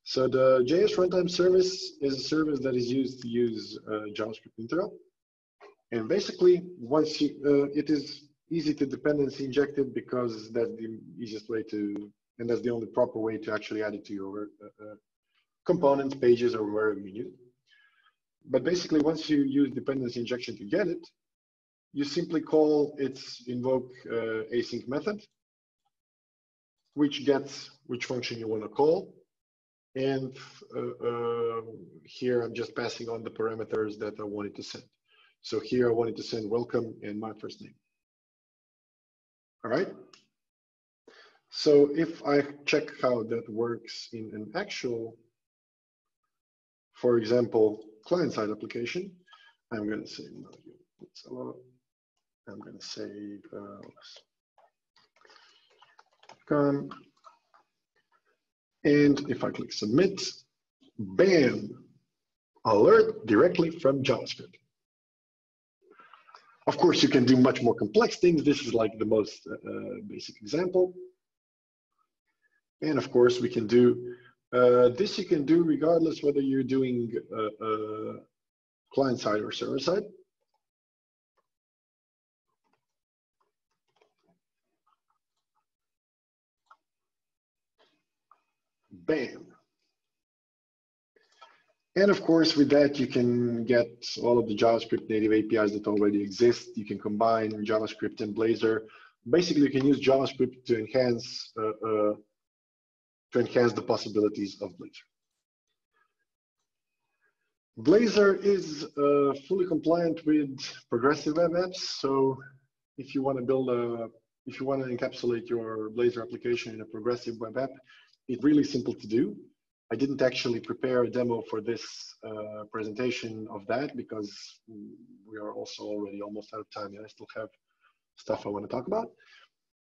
So the J S runtime service is a service that is used to use uh, JavaScript internal. And basically, once you, uh, it is easy to dependency inject it, because that's the easiest way to, and that's the only proper way to actually add it to your uh, uh, components, pages, or wherever you need it. But basically, once you use dependency injection to get it, you simply call its invoke uh, async method, which gets which function you want to call. And uh, uh, here I'm just passing on the parameters that I wanted to send. So here I wanted to send welcome and my first name. All right. So if I check how that works in an actual, for example, client-side application, I'm going to say Mario Mucalo. I'm going to say uh, come. And if I click submit, bam, alert directly from JavaScript. Of course, you can do much more complex things. This is like the most uh, basic example. And of course, we can do uh, this. You can do regardless whether you're doing uh, uh, client side or server side. Bam. And of course, with that, you can get all of the JavaScript native A P Is that already exist. You can combine JavaScript and Blazor. Basically, you can use JavaScript to enhance uh, uh, to enhance the possibilities of Blazor. Blazor is uh, fully compliant with progressive web apps. So, if you want to build a, if you want to encapsulate your Blazor application in a progressive web app, it's really simple to do. I didn't actually prepare a demo for this uh, presentation of that, because we are also already almost out of time, and I still have stuff I want to talk about.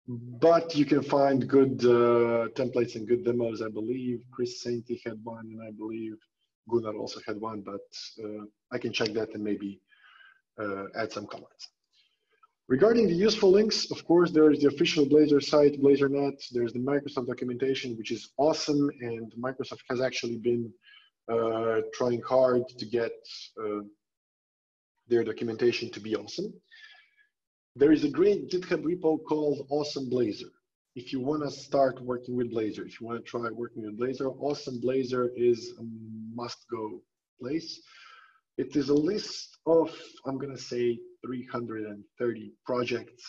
But you can find good uh, templates and good demos. I believe Chris Sainty had one, and I believe Gunnar also had one, but uh, I can check that and maybe uh, add some comments. Regarding the useful links, of course, there is the official Blazor site, Blazor dot net. There's the Microsoft documentation, which is awesome. And Microsoft has actually been uh, trying hard to get uh, their documentation to be awesome. There is a great GitHub repo called Awesome Blazor. If you want to start working with Blazor, if you want to try working with Blazor, Awesome Blazor is a must-go place. It is a list of, I'm going to say, three hundred thirty projects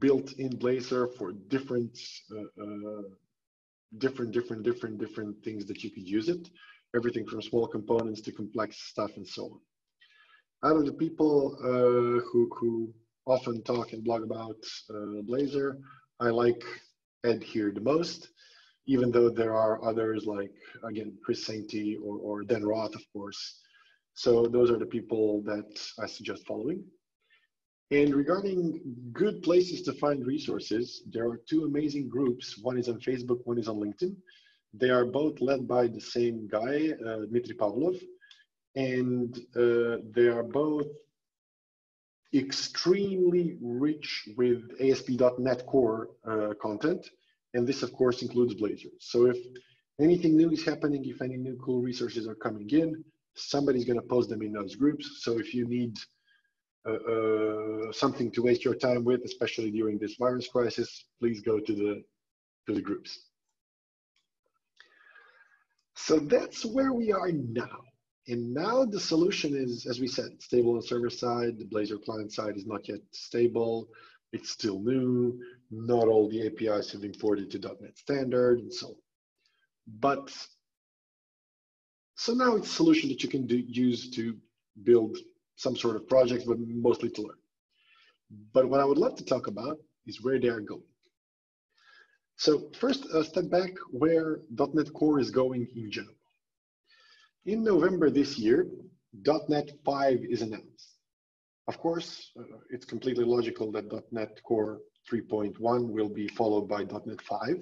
built in Blazor for different, uh, uh, different, different, different, different things that you could use it. Everything from small components to complex stuff and so on. Out of the people uh, who, who often talk and blog about uh, Blazor, I like Ed here the most, even though there are others like, again, Chris Sainty or, or Dan Roth, of course. So those are the people that I suggest following. And regarding good places to find resources, there are two amazing groups. One is on Facebook, one is on LinkedIn. They are both led by the same guy, uh, Dmitry Pavlov. And uh, they are both extremely rich with A S P dot net Core uh, content. And this, of course, includes Blazor. So if anything new is happening, if any new cool resources are coming in, somebody's going to post them in those groups. So if you need uh, uh, something to waste your time with, especially during this virus crisis, please go to the, to the groups. So that's where we are now. And now the solution is, as we said, stable on server side. The Blazor client side is not yet stable. It's still new. Not all the A P Is have been ported to dot net Standard and so on. But so now it's a solution that you can do, use to build some sort of projects, but mostly to learn. But what I would love to talk about is where they are going. So first, a step back where dot net Core is going in general. In November this year, dot net five is announced. Of course, uh, it's completely logical that dot net core three point one will be followed by dot net five.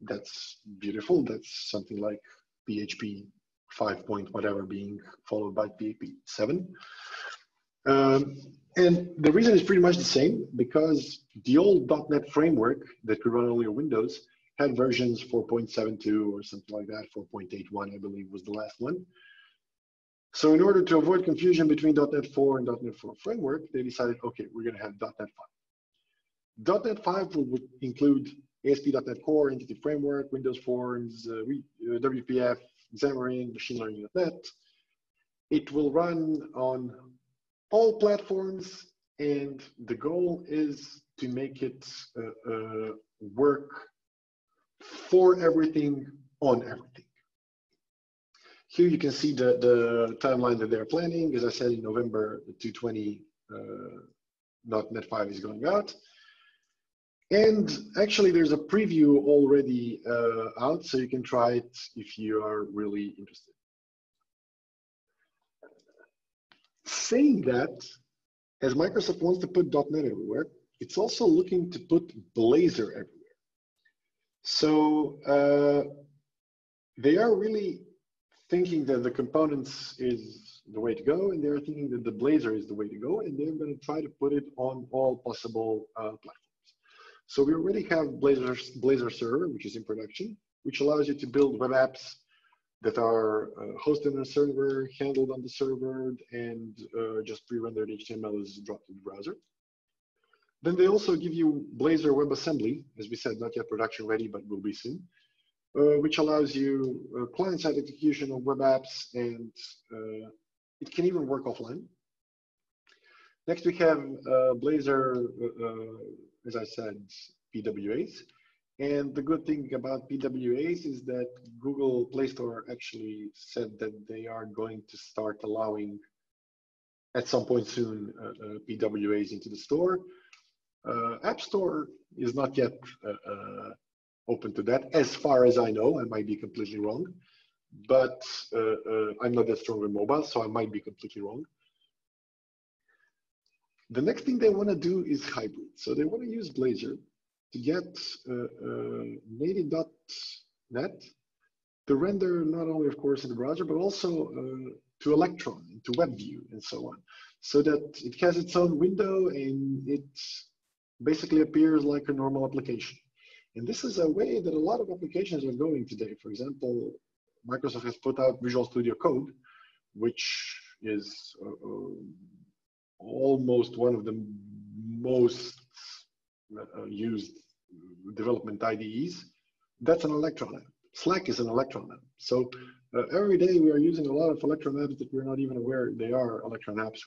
That's beautiful. That's something like P H P five point whatever being followed by P H P seven. Um, and the reason is pretty much the same, because the old dot net framework that could run only on Windows had versions four point seven two or something like that, four point eight one, I believe, was the last one. So in order to avoid confusion between dot net four and dot net four framework, they decided, okay, we're going to have dot net five. dot net five would include A S P dot net Core, Entity Framework, Windows Forms, uh, W P F, Xamarin, Machine Learning dot net. It will run on all platforms, and the goal is to make it uh, uh, work for everything on everything. Here you can see the, the timeline that they're planning. As I said, in November two twenty, uh, dot net five is going out. And actually there's a preview already uh, out, so you can try it if you are really interested. Saying that, as Microsoft wants to put dot net everywhere, it's also looking to put Blazor everywhere. So uh, they are really thinking that the components is the way to go, and they're thinking that the Blazor is the way to go, and they're going to try to put it on all possible uh, platforms. So we already have Blazor, Blazor Server, which is in production, which allows you to build web apps that are uh, hosted on the server, handled on the server, and uh, just pre-rendered H T M L is dropped in the browser. Then they also give you Blazor WebAssembly, as we said, not yet production ready, but will be soon, uh, which allows you uh, client-side execution of web apps, and uh, it can even work offline. Next, we have uh, Blazor uh, uh, as I said, P W As. And the good thing about P W As is that Google Play Store actually said that they are going to start allowing, at some point soon, uh, uh, P W As into the store. Uh, App Store is not yet uh, uh, open to that, as far as I know. I might be completely wrong, but uh, uh, I'm not that strong with mobile, so I might be completely wrong. The next thing they want to do is hybrid. So they want to use Blazor to get uh, uh, native dot net to render not only, of course, in the browser, but also uh, to Electron, to WebView, and so on, so that it has its own window and it basically appears like a normal application. And this is a way that a lot of applications are going today. For example, Microsoft has put out Visual Studio Code, which is uh, uh, almost one of the most uh, used development I D Es. That's an Electron app. Slack is an Electron app. So uh, every day we are using a lot of Electron apps that we're not even aware they are Electron apps.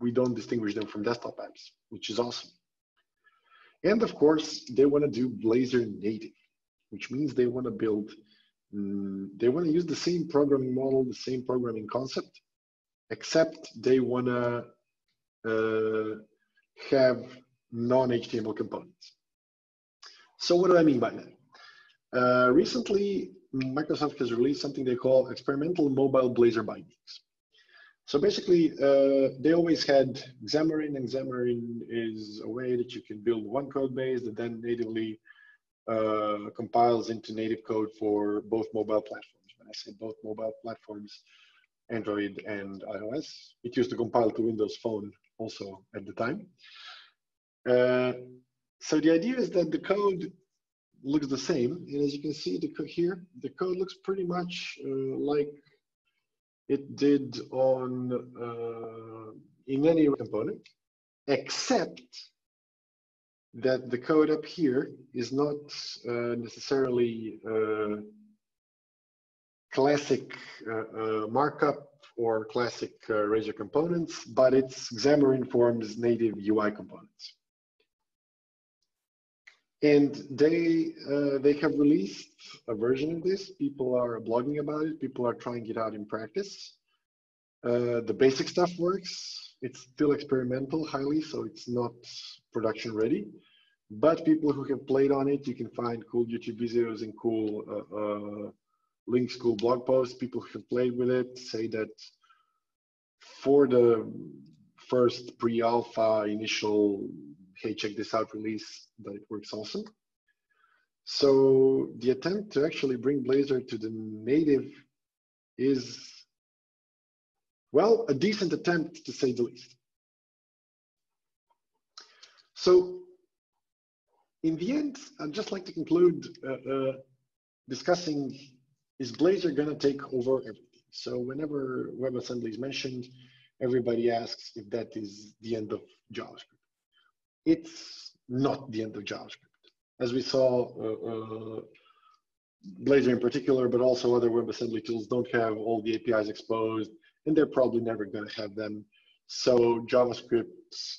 We don't distinguish them from desktop apps, which is awesome. And of course, they want to do Blazor native, which means they want to build, um, they want to use the same programming model, the same programming concept, except they want to uh, have non H T M L components. So what do I mean by that? Uh, recently, Microsoft has released something they call experimental mobile Blazor bindings. So basically, uh, they always had Xamarin, and Xamarin is a way that you can build one code base that then natively uh, compiles into native code for both mobile platforms. When I say both mobile platforms, Android and iOS. It used to compile to Windows Phone also at the time. Uh, so the idea is that the code looks the same. And as you can see the here, the code looks pretty much uh, like it did on uh, in any component, except that the code up here is not uh, necessarily uh, classic uh, uh, markup or classic uh, Razor components, but it's Xamarin Forms native U I components. And they, uh, they have released a version of this. People are blogging about it. People are trying it out in practice. Uh, the basic stuff works. It's still experimental highly, so it's not production ready. But people who have played on it, you can find cool YouTube videos and cool uh, uh, links, cool blog posts. People who have played with it say that for the first pre-alpha initial, hey, check this out release, that it works awesome. So the attempt to actually bring Blazor to the native is Well, a decent attempt to say the least. So in the end, I'd just like to conclude uh, uh, discussing, is Blazor gonna take over everything? So whenever WebAssembly is mentioned, everybody asks if that is the end of JavaScript. It's not the end of JavaScript. As we saw, uh, uh, Blazor in particular, but also other WebAssembly tools don't have all the A P Is exposed, and they're probably never gonna have them. So JavaScript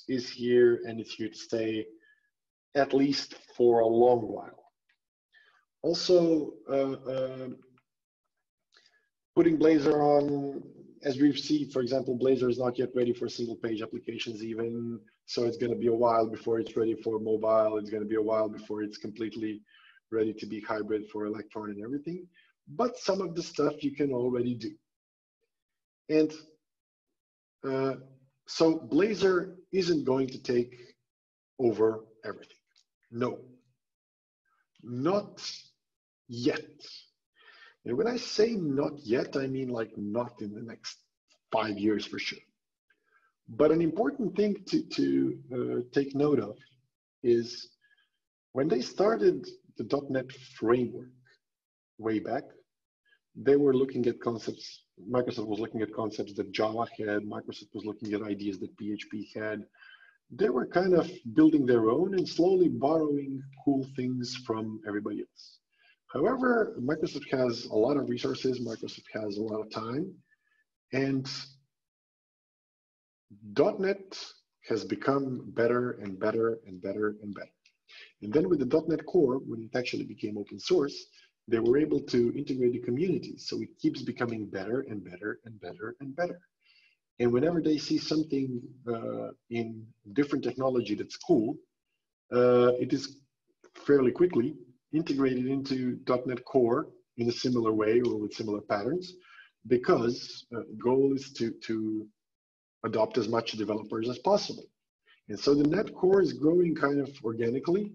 is here, and it's here to stay, at least for a long while. Also, uh, uh, putting Blazor on, as we've seen, for example, Blazor is not yet ready for single page applications even. So it's gonna be a while before it's ready for mobile. It's gonna be a while before it's completely ready to be hybrid for Electron and everything. But some of the stuff you can already do. And uh, so Blazor isn't going to take over everything. No, not yet. And when I say not yet, I mean like not in the next five years for sure. But an important thing to, to uh, take note of is when they started the dot NET framework way back, they were looking at concepts, Microsoft was looking at concepts that Java had, Microsoft was looking at ideas that P H P had. They were kind of building their own and slowly borrowing cool things from everybody else. However, Microsoft has a lot of resources, Microsoft has a lot of time, and dot NET has become better and better and better and better. And then with the dot NET Core, when it actually became open source, they were able to integrate the community. So it keeps becoming better and better and better and better. And whenever they see something uh, in different technology that's cool, uh, it is fairly quickly integrated into dot NET Core in a similar way or with similar patterns, because the uh, goal is to, to adopt as much developers as possible. And so the .dot NET Core is growing kind of organically,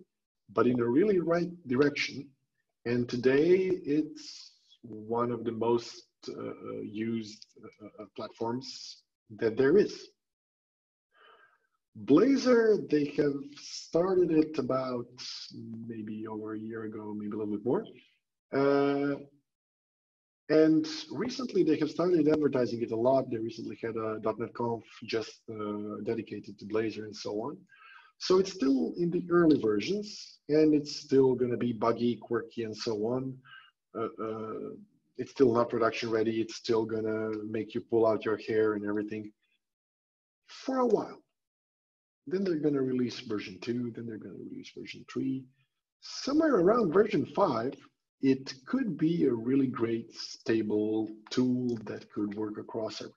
but in a really right direction. And today it's one of the most uh, used uh, platforms that there is. Blazor, they have started it about maybe over a year ago, maybe a little bit more. Uh, and recently they have started advertising it a lot. They recently had a dot NET Conf just uh, dedicated to Blazor and so on. So it's still in the early versions, and it's still gonna be buggy, quirky, and so on. Uh, uh, it's still not production ready. It's still gonna make you pull out your hair and everything for a while. Then they're gonna release version two, then they're gonna release version three. Somewhere around version five, it could be a really great stable tool that could work across everything.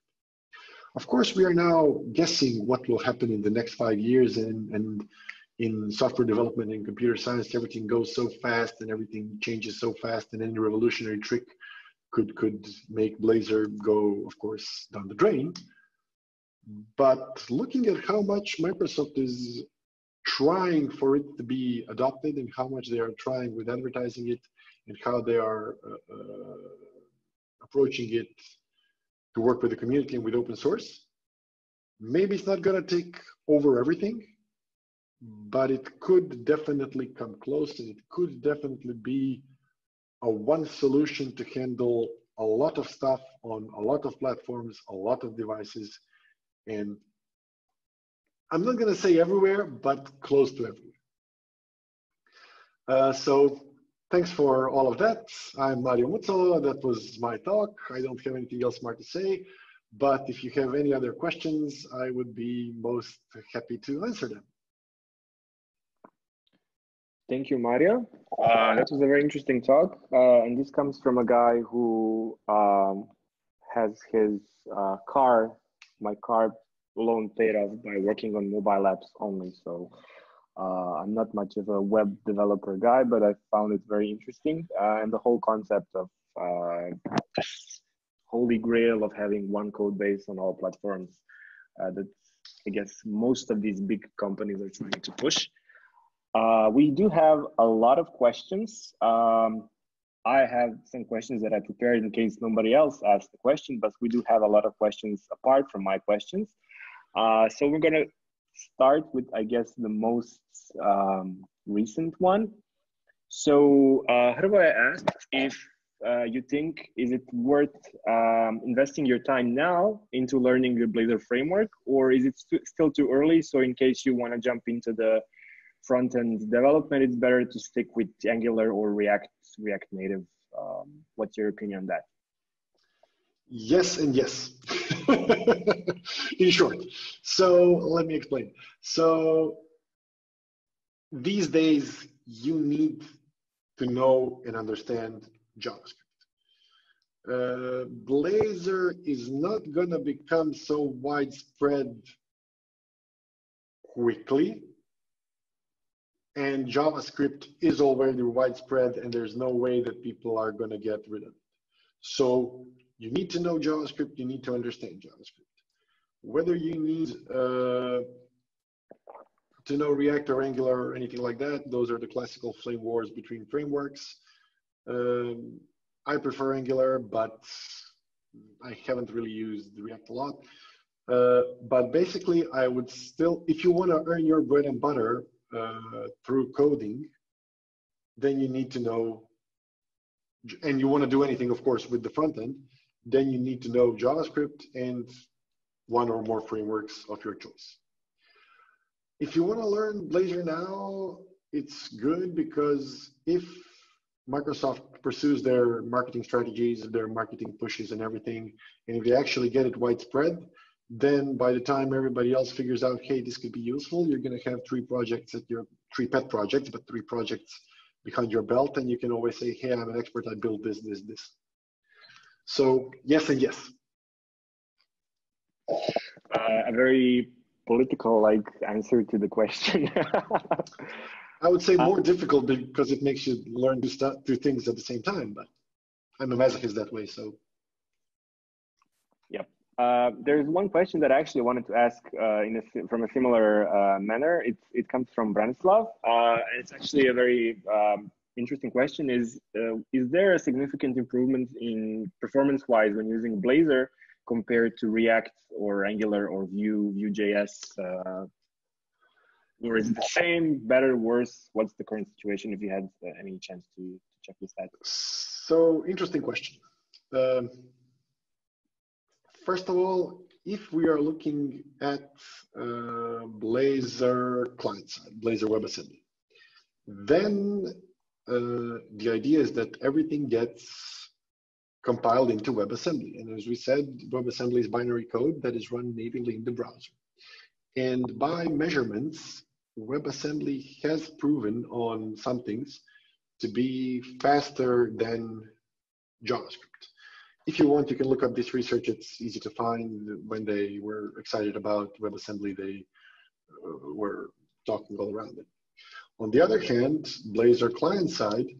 Of course, we are now guessing what will happen in the next five years and, and in software development and computer science, everything goes so fast and everything changes so fast, and any revolutionary trick could, could make Blazor go, of course, down the drain. But looking at how much Microsoft is trying for it to be adopted and how much they are trying with advertising it and how they are uh, uh, approaching it to work with the community and with open source, maybe it's not gonna take over everything, but it could definitely come close, and it could definitely be a one solution to handle a lot of stuff on a lot of platforms, a lot of devices. And I'm not gonna say everywhere, but close to everywhere. Uh, so thanks for all of that. I'm Mario Mucalo. That was my talk. I don't have anything else more to say, but if you have any other questions, I would be most happy to answer them. Thank you, Mario. Uh, that was a very interesting talk. Uh, and this comes from a guy who um, has his uh, car my car loan paid off by working on mobile apps only. So uh, I'm not much of a web developer guy, but I found it very interesting. Uh, and the whole concept of uh, holy grail of having one code base on all platforms, uh, that I guess most of these big companies are trying to push. Uh, we do have a lot of questions. Um, I have some questions that I prepared in case nobody else asked the question, but we do have a lot of questions apart from my questions. Uh, so we're gonna start with, I guess, the most um, recent one. So uh, how do I ask if uh, you think, is it worth um, investing your time now into learning the Blazor framework, or is it st still too early? So in case you wanna jump into the front-end development, it's better to stick with Angular or React, React Native. Um, what's your opinion on that? Yes and yes, in short. So let me explain. So these days, you need to know and understand JavaScript. Uh, Blazor is not gonna become so widespread quickly. And JavaScript is already widespread, and there's no way that people are going to get rid of it. So you need to know JavaScript, you need to understand JavaScript. Whether you need uh, to know React or Angular or anything like that, those are the classical flame wars between frameworks. Um, I prefer Angular, but I haven't really used React a lot. Uh, but basically, I would still, if you want to earn your bread and butter, Uh, through coding, then you need to know, and you want to do anything, of course, with the front end, then you need to know JavaScript and one or more frameworks of your choice. If you want to learn Blazor now, it's good because if Microsoft pursues their marketing strategies, their marketing pushes and everything, and if they actually get it widespread, then by the time everybody else figures out, hey, this could be useful, you're going to have three projects at your, three pet projects, but three projects behind your belt, and you can always say, hey, I'm an expert, I built this, this, this. So yes and yes. Uh, a very political-like answer to the question. I would say more um, difficult because it makes you learn to start, do things at the same time, but I'm a masochist that way, so. Yep. Uh, there's one question that I actually wanted to ask uh, in a, from a similar uh, manner. It, it comes from Branislav. Uh, it's actually a very um, interesting question. Is, uh, is there a significant improvement in performance-wise when using Blazor compared to React or Angular or Vue, Vue.js? Uh, or is it the same, better, worse? What's the current situation if you had uh, any chance to, to check this out? So, interesting question. Um, First of all, if we are looking at uh, Blazor client-side, Blazor WebAssembly, then uh, the idea is that everything gets compiled into WebAssembly. And as we said, WebAssembly is binary code that is run natively in the browser. And by measurements, WebAssembly has proven on some things to be faster than JavaScript. If you want, you can look up this research. It's easy to find. When they were excited about WebAssembly, they uh, were talking all around it. On the other hand, Blazor client-side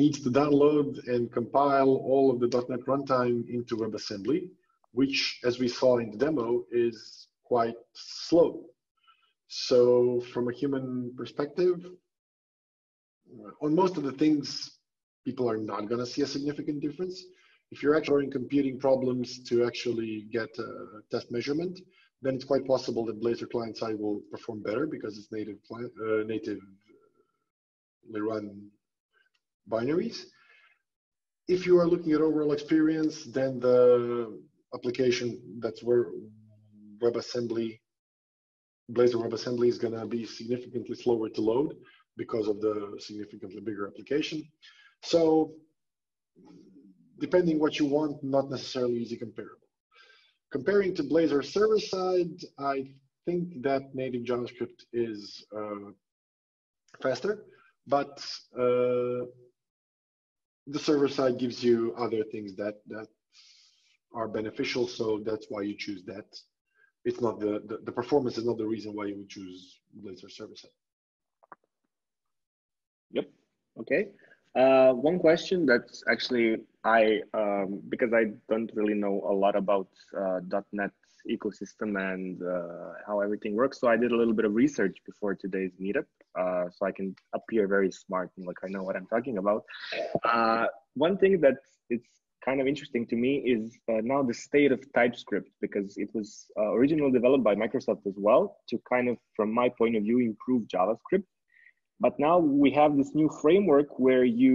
needs to download and compile all of the dot net runtime into WebAssembly, which, as we saw in the demo, is quite slow. So from a human perspective, on most of the things, people are not going to see a significant difference. If you're actually in computing problems to actually get a test measurement, then it's quite possible that Blazor client-side will perform better because it's native, uh, natively run binaries. If you are looking at overall experience, then the application that's where WebAssembly, Blazor WebAssembly is gonna be significantly slower to load because of the significantly bigger application. So, depending what you want, not necessarily easy comparable. Comparing to Blazor server side, I think that native JavaScript is uh, faster, but uh, the server side gives you other things that, that are beneficial, so that's why you choose that. It's not the, the, the performance is not the reason why you would choose Blazor server side. Yep, okay. Uh, one question that's actually I um, because I don't really know a lot about uh, .NET ecosystem and uh, how everything works. So I did a little bit of research before today's meetup, uh, so I can appear very smart and like I know what I'm talking about. Uh, one thing that it's kind of interesting to me is uh, now the state of TypeScript, because it was uh, originally developed by Microsoft as well to kind of, from my point of view, improve JavaScript. But now we have this new framework where you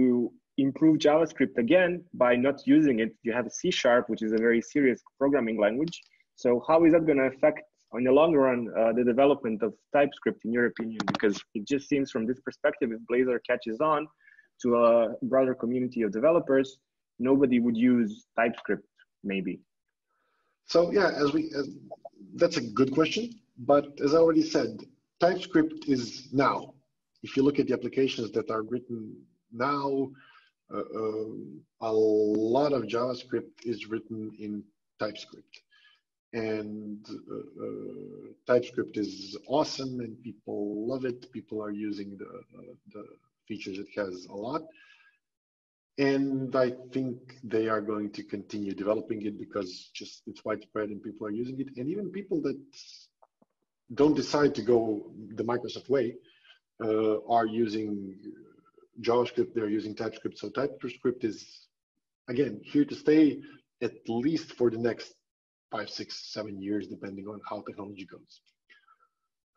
improve JavaScript again by not using it. You have C sharp, which is a very serious programming language. So how is that going to affect, in the long run, uh, the development of TypeScript, in your opinion? Because it just seems from this perspective, if Blazor catches on to a broader community of developers, nobody would use TypeScript, maybe. So yeah, as we, as, that's a good question. But as I already said, TypeScript is now. If you look at the applications that are written now, uh, uh, a lot of JavaScript is written in TypeScript. And uh, uh, TypeScript is awesome and people love it. People are using the, uh, the features it has a lot. And I think they are going to continue developing it because just it's widespread and people are using it. And even people that don't decide to go the Microsoft way uh, are using JavaScript, they're using TypeScript. So TypeScript is, again, here to stay at least for the next five, six, seven years, depending on how technology goes.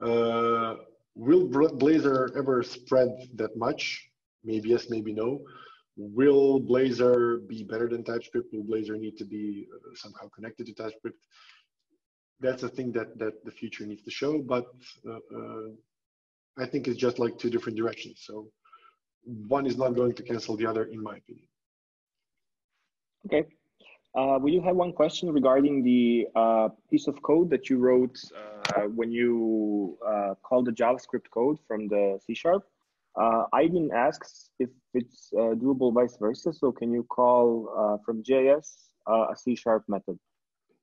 Uh, will Blazor ever spread that much? Maybe yes, maybe no. Will Blazor be better than TypeScript? Will Blazor need to be uh, somehow connected to TypeScript? That's a thing that, that the future needs to show, but uh, uh, I think it's just like two different directions. So one is not going to cancel the other, in my opinion. Okay. Uh, we do have one question regarding the uh, piece of code that you wrote uh, when you uh, called the JavaScript code from the C sharp. Uh, Aydin asks if it's uh, doable vice versa. So can you call uh, from J S uh, a C sharp method?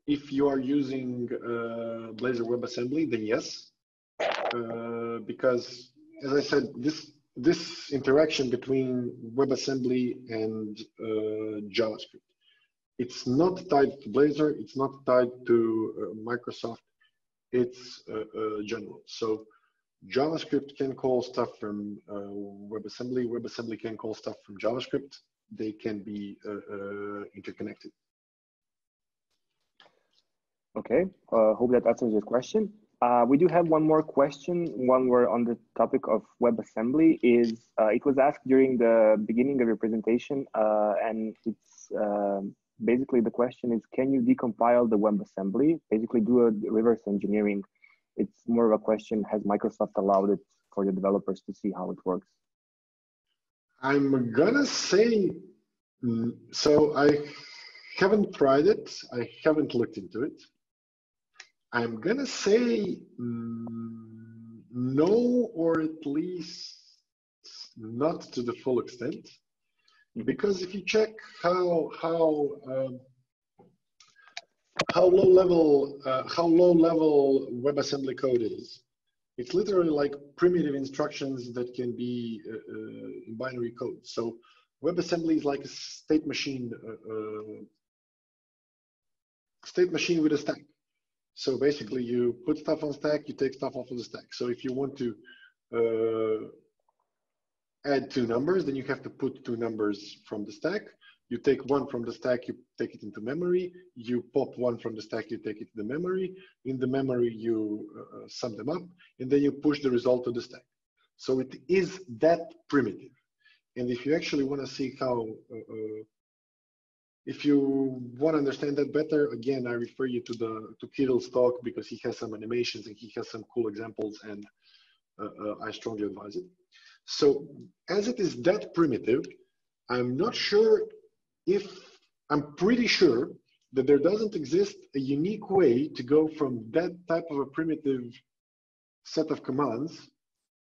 If you are using uh, Blazor WebAssembly, then yes. Uh, because as I said, this, this interaction between WebAssembly and uh, JavaScript, it's not tied to Blazor, it's not tied to uh, Microsoft, it's uh, uh, general. So JavaScript can call stuff from uh, WebAssembly, WebAssembly can call stuff from JavaScript, they can be uh, uh, interconnected. Okay, uh, hope that answers your question. Uh, we do have one more question, one we're on the topic of WebAssembly is, uh, it was asked during the beginning of your presentation uh, and it's, um, basically, the question is, can you decompile the WebAssembly? Basically, do a reverse engineering. It's more of a question, has Microsoft allowed it for the developers to see how it works? I'm gonna say, so I haven't tried it. I haven't looked into it. I'm gonna say no, or at least not to the full extent. Because if you check how how um, how low level uh, how low level WebAssembly code is, it's literally like primitive instructions that can be uh, uh, in binary code. So WebAssembly is like a state machine, uh, uh, state machine with a stack. So basically, you put stuff on stack, you take stuff off of the stack. So if you want to uh, add two numbers, then you have to put two numbers from the stack. You take one from the stack, you take it into memory. You pop one from the stack, you take it to the memory. In the memory, you uh, sum them up, and then you push the result to the stack. So it is that primitive. And if you actually want to see how, uh, uh, if you want to understand that better, again, I refer you to the to Kirill's talk because he has some animations and he has some cool examples, and uh, uh, I strongly advise it. So as it is that primitive, I'm not sure if, I'm pretty sure that there doesn't exist a unique way to go from that type of a primitive set of commands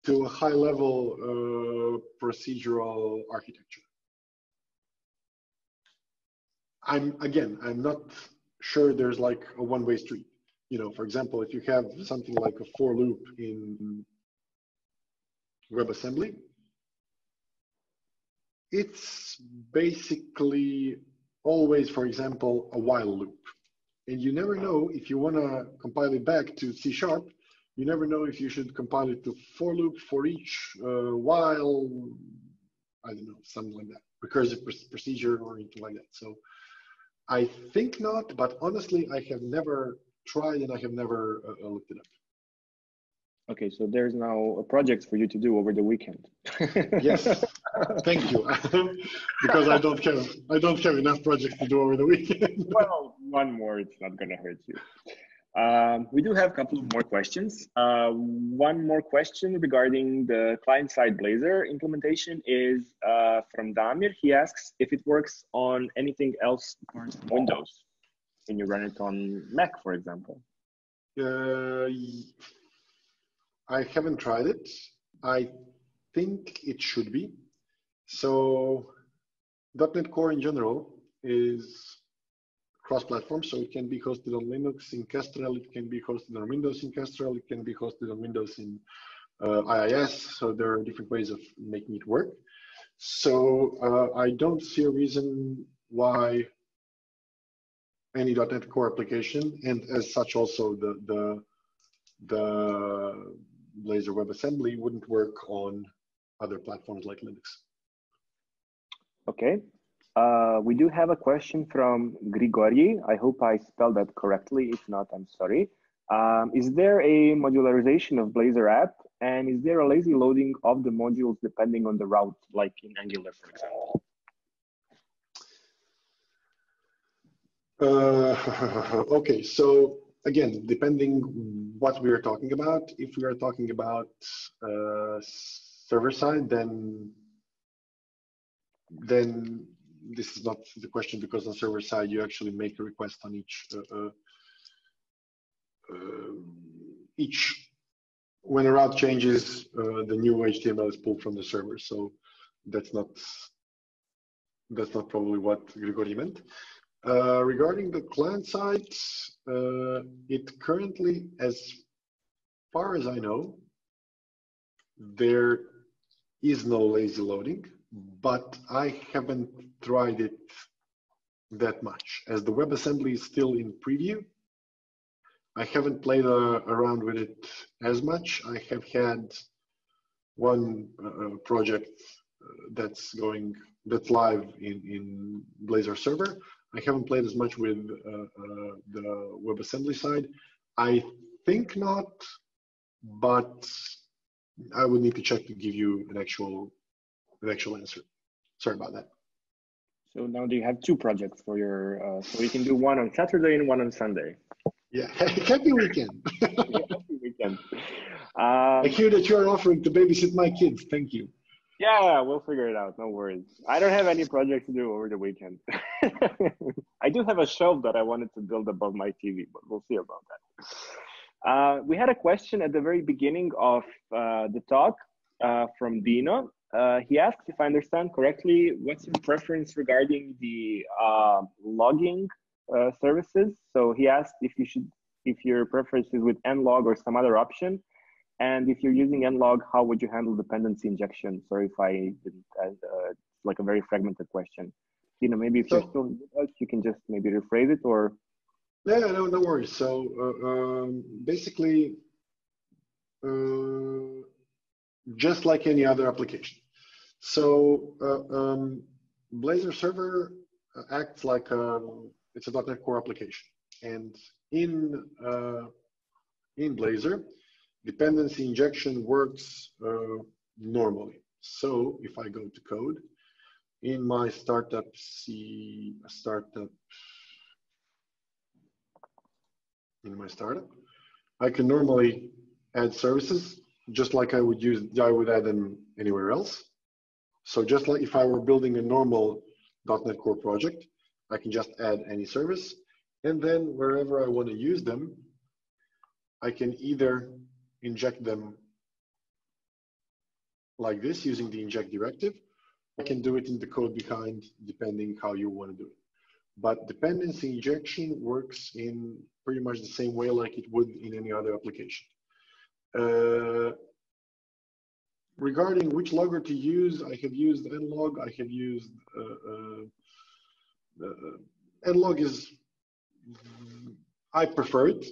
to a high level uh, procedural architecture. I'm, again, I'm not sure there's like a one way street. You know, for example, if you have something like a for loop in WebAssembly, it's basically always, for example, a while loop. And you never know if you want to compile it back to C sharp, you never know if you should compile it to for loop, for each, uh, while, I don't know, something like that, recursive procedure or anything like that. So I think not, but honestly, I have never tried and I have never uh, looked it up. Okay, so there's now a project for you to do over the weekend. Yes, thank you, because I don't have I don't have enough projects to do over the weekend. Well, one more, it's not gonna hurt you. Um, we do have a couple of more questions. Uh, one more question regarding the client-side Blazor implementation is uh, from Damir. He asks if it works on anything else besides Windows. Can you run it on Mac, for example? Uh, I haven't tried it. I think it should be. So .NET Core in general is cross-platform, so it can be hosted on Linux in Kestrel, it can be hosted on Windows in Kestrel, it can be hosted on Windows in uh, iOS, so there are different ways of making it work. So uh, I don't see a reason why any .NET Core application, and as such also the, the, the Blazor WebAssembly wouldn't work on other platforms like Linux. Okay, uh, we do have a question from Grigori. I hope I spelled that correctly. If not, I'm sorry. Um, is there a modularization of Blazor app? And is there a lazy loading of the modules depending on the route, like in Angular, for example? Uh, okay, so again, depending what we are talking about, if we are talking about uh, server side, then then this is not the question, because on server side you actually make a request on each uh, uh, uh, each when a route changes, uh, the new H T M L is pulled from the server. So that's not that's not probably what Grigori meant. Uh, regarding the client side, uh, it currently, as far as I know, there is no lazy loading, but I haven't tried it that much. As the WebAssembly is still in preview, I haven't played uh, around with it as much. I have had one uh, project that's going, that's live in, in Blazor server. I haven't played as much with uh, uh, the WebAssembly side. I think not, but I would need to check to give you an actual, an actual answer. Sorry about that. So now do you have two projects for your, uh, so you can do one on Saturday and one on Sunday. Yeah, happy weekend. Yeah, happy weekend. Um, I hear that you're offering to babysit my kids, thank you. Yeah, we'll figure it out. No worries. I don't have any project to do over the weekend. I do have a shelf that I wanted to build above my T V, but we'll see about that. Uh, we had a question at the very beginning of uh, the talk uh, from Dino. Uh, he asked, if I understand correctly, what's your preference regarding the uh, logging uh, services? So he asked if you should, if your preference is with nlog or some other option. And if you're using nlog, how would you handle dependency injection? Sorry if I didn't, uh, it's like a very fragmented question. You know, maybe if so, you're still with us, you can just maybe rephrase it or. Yeah, no, no worries. So uh, um, basically, uh, just like any other application. So uh, um, Blazor server acts like a, it's a .NET Core application. And in, uh, in Blazor, dependency injection works uh, normally. So if I go to code, in my startup C, startup, in my startup, I can normally add services just like I would use, I would add them anywhere else. So just like if I were building a normal .NET Core project, I can just add any service. And then wherever I want to use them, I can either inject them like this using the inject directive. I can do it in the code behind, depending how you want to do it. But dependency injection works in pretty much the same way like it would in any other application. Uh, Regarding which logger to use, I have used nlog. I have used uh, uh, uh, nlog is, I prefer it,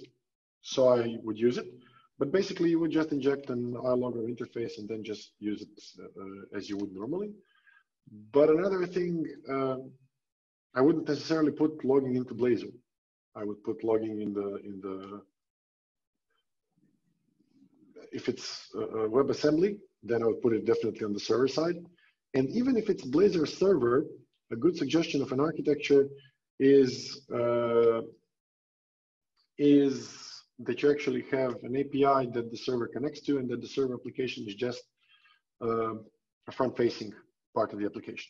so I would use it. But basically, you would just inject an iLogger interface and then just use it uh, as you would normally. But another thing, uh, I wouldn't necessarily put logging into Blazor. I would put logging in the in the. If it's uh, WebAssembly, then I would put it definitely on the server side. And even if it's Blazor server, a good suggestion of an architecture is uh, is. that you actually have an A P I that the server connects to, and that the server application is just uh, a front-facing part of the application.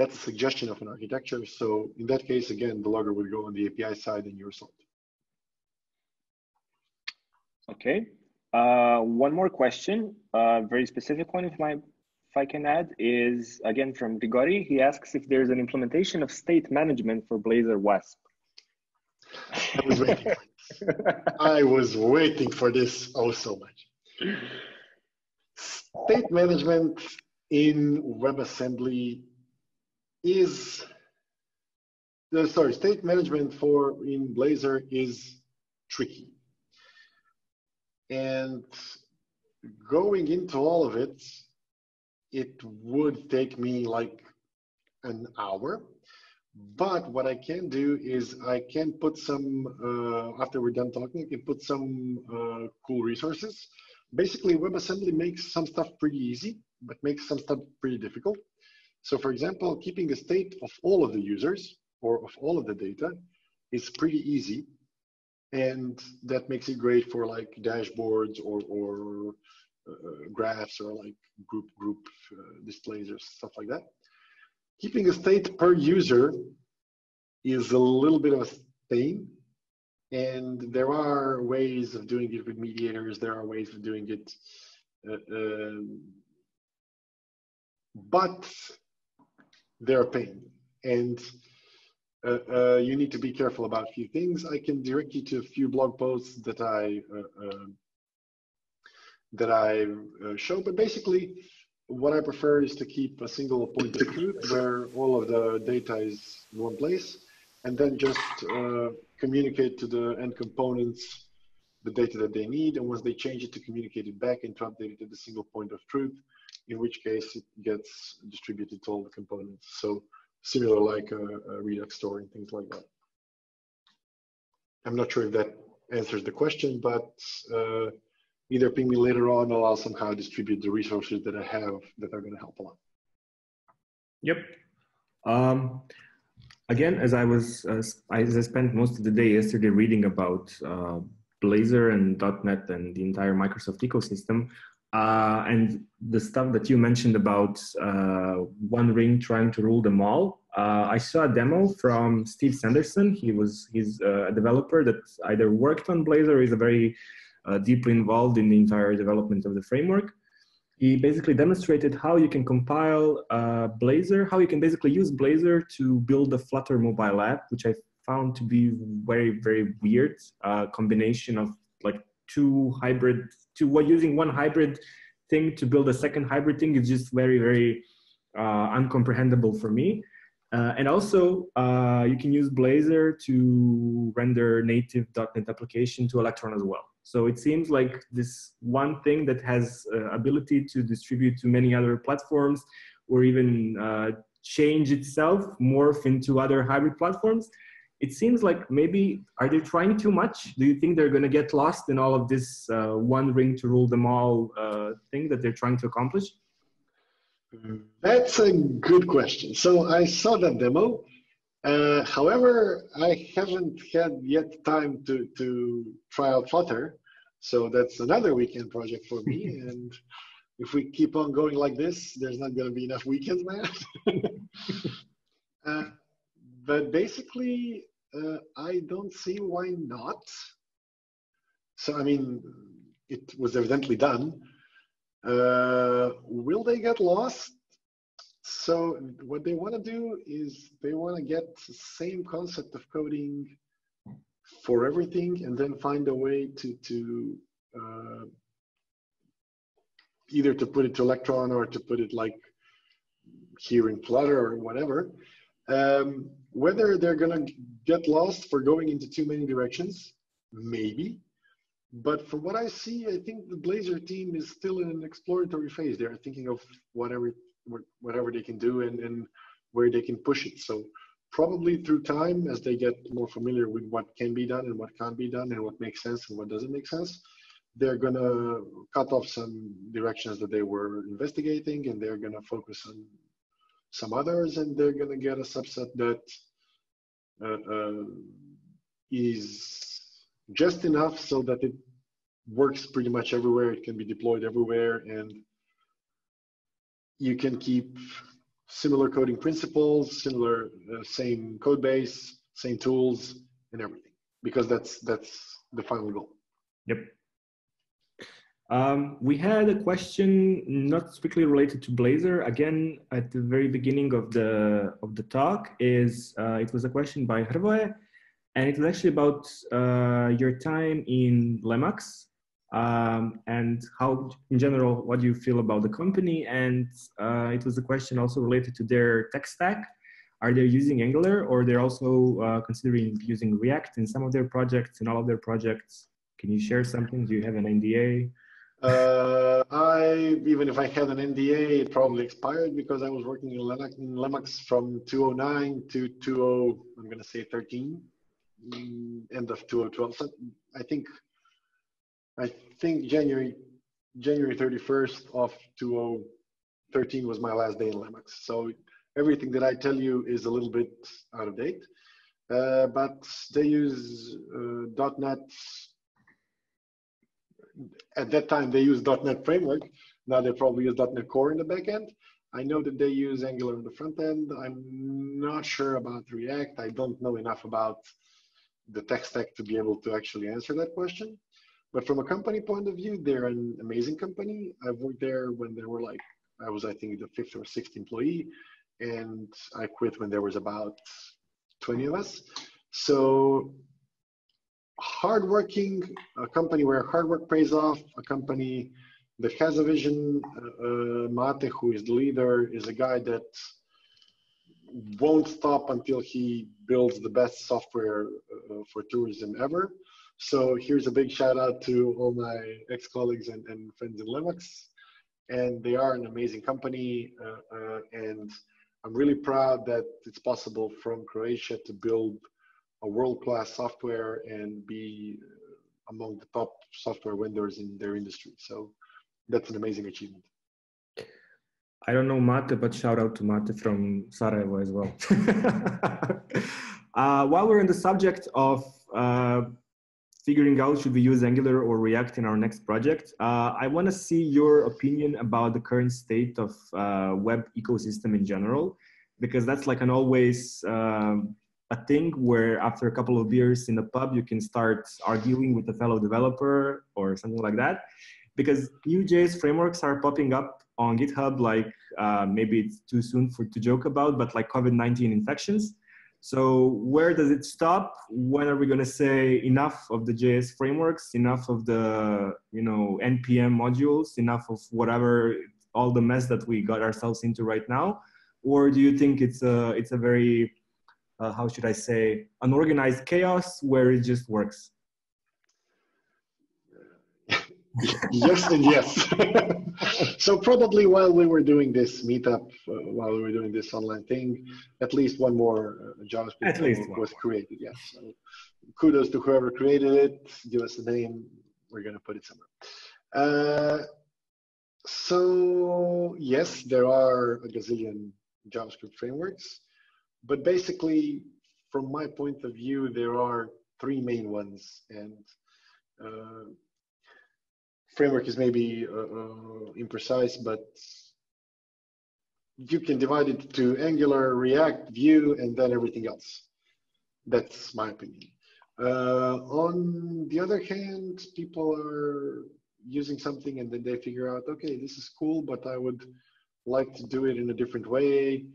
That's a suggestion of an architecture. So in that case, again, the logger would go on the A P I side and you're solved. Okay. Uh, one more question, a very specific one, if, my, if I can add, is again from Grigori. He asks if there's an implementation of state management for Blazor WASP. I was waiting for this. I was waiting for this oh so much. State management in WebAssembly is, uh, sorry, state management for in Blazor is tricky. And going into all of it, it would take me like an hour. But what I can do is I can put some, uh, after we're done talking, I can put some uh, cool resources. Basically, WebAssembly makes some stuff pretty easy, but makes some stuff pretty difficult. So for example, keeping a state of all of the users or of all of the data is pretty easy. And that makes it great for like dashboards or, or uh, graphs or like group, group uh, displays or stuff like that. Keeping a state per user is a little bit of a pain, and there are ways of doing it with mediators. There are ways of doing it, uh, um, but they're a pain, and uh, uh, you need to be careful about a few things. I can direct you to a few blog posts that I uh, uh, that I uh, show, but basically, what I prefer is to keep a single point of truth where all of the data is in one place, and then just uh, communicate to the end components the data that they need, and once they change it, to communicate it back and to update it to the single point of truth, in which case it gets distributed to all the components. So similar like a, a Redux store and things like that. I'm not sure if that answers the question, but uh, either ping me later on, or I'll somehow distribute the resources that I have that are going to help a lot. Yep. Um, again, as I was, uh, as I spent most of the day yesterday reading about uh, Blazor and dot net and the entire Microsoft ecosystem, uh, and the stuff that you mentioned about uh, one ring trying to rule them all. Uh, I saw a demo from Steve Sanderson. He was he's uh, a developer that either worked on Blazor or is a very Uh, deeply involved in the entire development of the framework. He basically demonstrated how you can compile uh, Blazor, how you can basically use Blazor to build a Flutter mobile app, which I found to be very, very weird uh, combination of like two hybrid, two, well, using one hybrid thing to build a second hybrid thing is just very, very uh, uncomprehendable for me. Uh, and also, uh, you can use Blazor to render native dot net application to Electron as well. So it seems like this one thing that has uh, ability to distribute to many other platforms, or even uh, change itself, morph into other hybrid platforms. It seems like maybe, are they trying too much? Do you think they're going to get lost in all of this uh, one ring to rule them all uh, thing that they're trying to accomplish? That's a good question. So I saw that demo. Uh, however, I haven't had yet time to, to try out Flutter. So that's another weekend project for me. And if we keep on going like this, there's not going to be enough weekends, man. uh, but basically, uh, I don't see why not. So, I mean, it was evidently done. Uh, will they get lost? So what they want to do is they want to get the same concept of coding for everything, and then find a way to, to uh, either to put it to Electron or to put it like here in Flutter or whatever. Um, whether they're gonna get lost for going into too many directions, maybe. But from what I see, I think the Blazor team is still in an exploratory phase. They're thinking of whatever whatever they can do and, and where they can push it. So probably through time, as they get more familiar with what can be done and what can't be done and what makes sense and what doesn't make sense, they're gonna cut off some directions that they were investigating, and they're gonna focus on some others, and they're gonna get a subset that uh, uh, is just enough so that it works pretty much everywhere. It can be deployed everywhere, and you can keep similar coding principles, similar, uh, same code base, same tools and everything, because that's, that's the final goal. Yep. Um, we had a question not strictly related to Blazor. Again, at the very beginning of the, of the talk is, uh, it was a question by Hrvoje. And it was actually about uh, your time in Lemax, um, and how, in general, what do you feel about the company? And uh, it was a question also related to their tech stack. Are they using Angular, or they're also uh, considering using React in some of their projects, in all of their projects? Can you share something? Do you have an N D A? Uh, I, even if I had an N D A, it probably expired, because I was working in Lemax from two oh nine to two thousand, I'm gonna say thirteen. End of two thousand twelve, so I think I think January January thirty-first of two thousand thirteen was my last day in Lemax. So everything that I tell you is a little bit out of date, uh, but they use uh, .NET. At that time they used .NET framework. Now they probably use .NET Core in the back end. I know that they use Angular in the front end. I'm not sure about React. I don't know enough about the tech stack to be able to actually answer that question. But from a company point of view, they're an amazing company. I've worked there when they were like, I was, I think, the fifth or sixth employee, and I quit when there was about twenty of us. So hardworking, a company where hard work pays off, a company that has a vision. Uh, Mate, who is the leader, is a guy that won't stop until he builds the best software uh, for tourism ever. So here's a big shout out to all my ex-colleagues and, and friends in Lemax. And they are an amazing company. Uh, uh, and I'm really proud that it's possible from Croatia to build a world-class software and be among the top software vendors in their industry. So that's an amazing achievement. I don't know Mate, but shout out to Mate from Sarajevo as well. uh, while we're on the subject of uh, figuring out should we use Angular or React in our next project, uh, I want to see your opinion about the current state of uh, web ecosystem in general, because that's like an always um, a thing where after a couple of beers in the pub, you can start arguing with a fellow developer or something like that, because new J S frameworks are popping up on GitHub, like uh, maybe it's too soon for to joke about, but like COVID nineteen infections. So where does it stop? When are we going to say enough of the J S frameworks, enough of the you know N P M modules, enough of whatever, all the mess that we got ourselves into right now? Or do you think it's a it's a very uh, how should I say, unorganized chaos where it just works? Yes and yes. So probably while we were doing this meetup, uh, while we were doing this online thing, at least one more uh, JavaScript framework was created. Yes. So kudos to whoever created it. Give us the name. We're going to put it somewhere. Uh, so yes, there are a gazillion JavaScript frameworks, but basically, from my point of view, there are three main ones, and uh, framework is maybe uh, uh, imprecise, but you can divide it to Angular, React, Vue, and then everything else. That's my opinion. Uh, on the other hand, people are using something and then they figure out, okay, this is cool, but I would like to do it in a different way,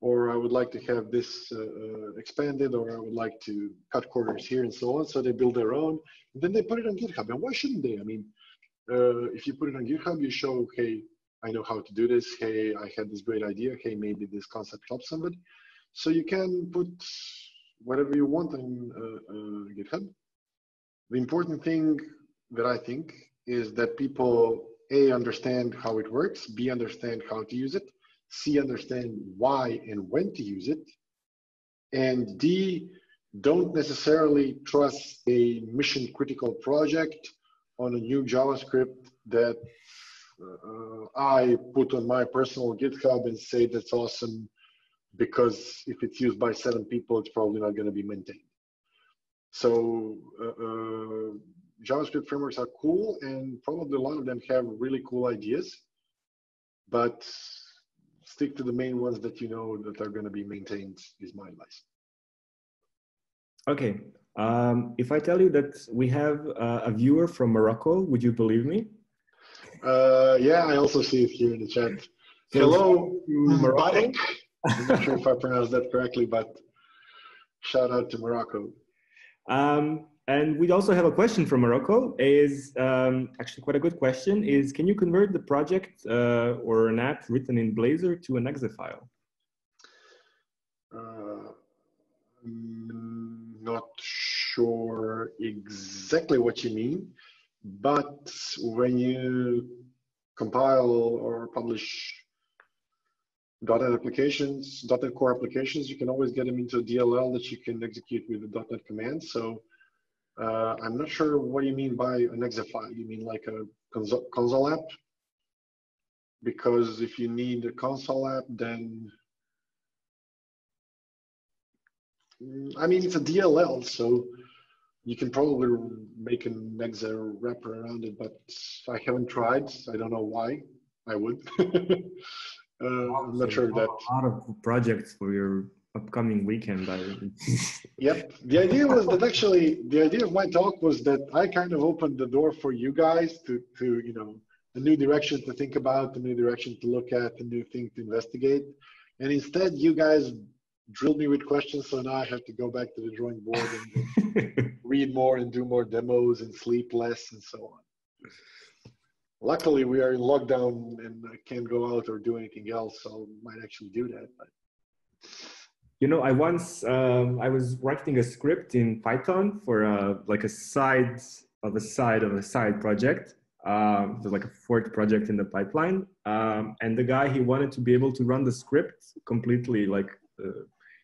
or I would like to have this uh, expanded, or I would like to cut corners here and so on. So they build their own, and then they put it on GitHub. And why shouldn't they? I mean, Uh, if you put it on GitHub, you show, hey, I know how to do this. Hey, I had this great idea. Hey, maybe this concept helps somebody. So you can put whatever you want on uh, uh, GitHub. The important thing that I think is that people A, understand how it works, B, understand how to use it, C, understand why and when to use it, and D, don't necessarily trust a mission critical project on a new JavaScript that uh, I put on my personal GitHub and say that's awesome, because if it's used by seven people, it's probably not going to be maintained. So uh, uh, JavaScript frameworks are cool, and probably a lot of them have really cool ideas, but stick to the main ones that you know that are going to be maintained is my advice. Okay. Um, if I tell you that we have uh, a viewer from Morocco, would you believe me? Uh, yeah, I also see it here in the chat. Hello, Morocco. I'm not sure if I pronounced that correctly, but shout out to Morocco. Um, and we also have a question from Morocco. Is um, actually quite a good question. Is can you convert the project uh, or an app written in Blazor to an exe file? Uh, not sure exactly what you mean, but when you compile or publish .NET applications, .NET Core applications, you can always get them into a D L L that you can execute with the .NET command. So uh, I'm not sure what you mean by an exe file. You mean like a console, console app? Because if you need a console app, then I mean, it's a D L L, so you can probably make an exe wrapper around it, but I haven't tried. I don't know why I would. Uh, I'm not sure that. A lot of projects for your upcoming weekend. I yep. The idea was that actually, the idea of my talk was that I kind of opened the door for you guys to, to you know, a new direction to think about, a new direction to look at, a new thing to investigate. And instead, you guys drilled me with questions, so now I have to go back to the drawing board and read more and do more demos and sleep less and so on. Luckily, we are in lockdown and I can't go out or do anything else, so I might actually do that. But. You know, I once, um, I was writing a script in Python for a, like a side of a side of a side project. Um, so like a fourth project in the pipeline. Um, and the guy, he wanted to be able to run the script completely. Like, uh,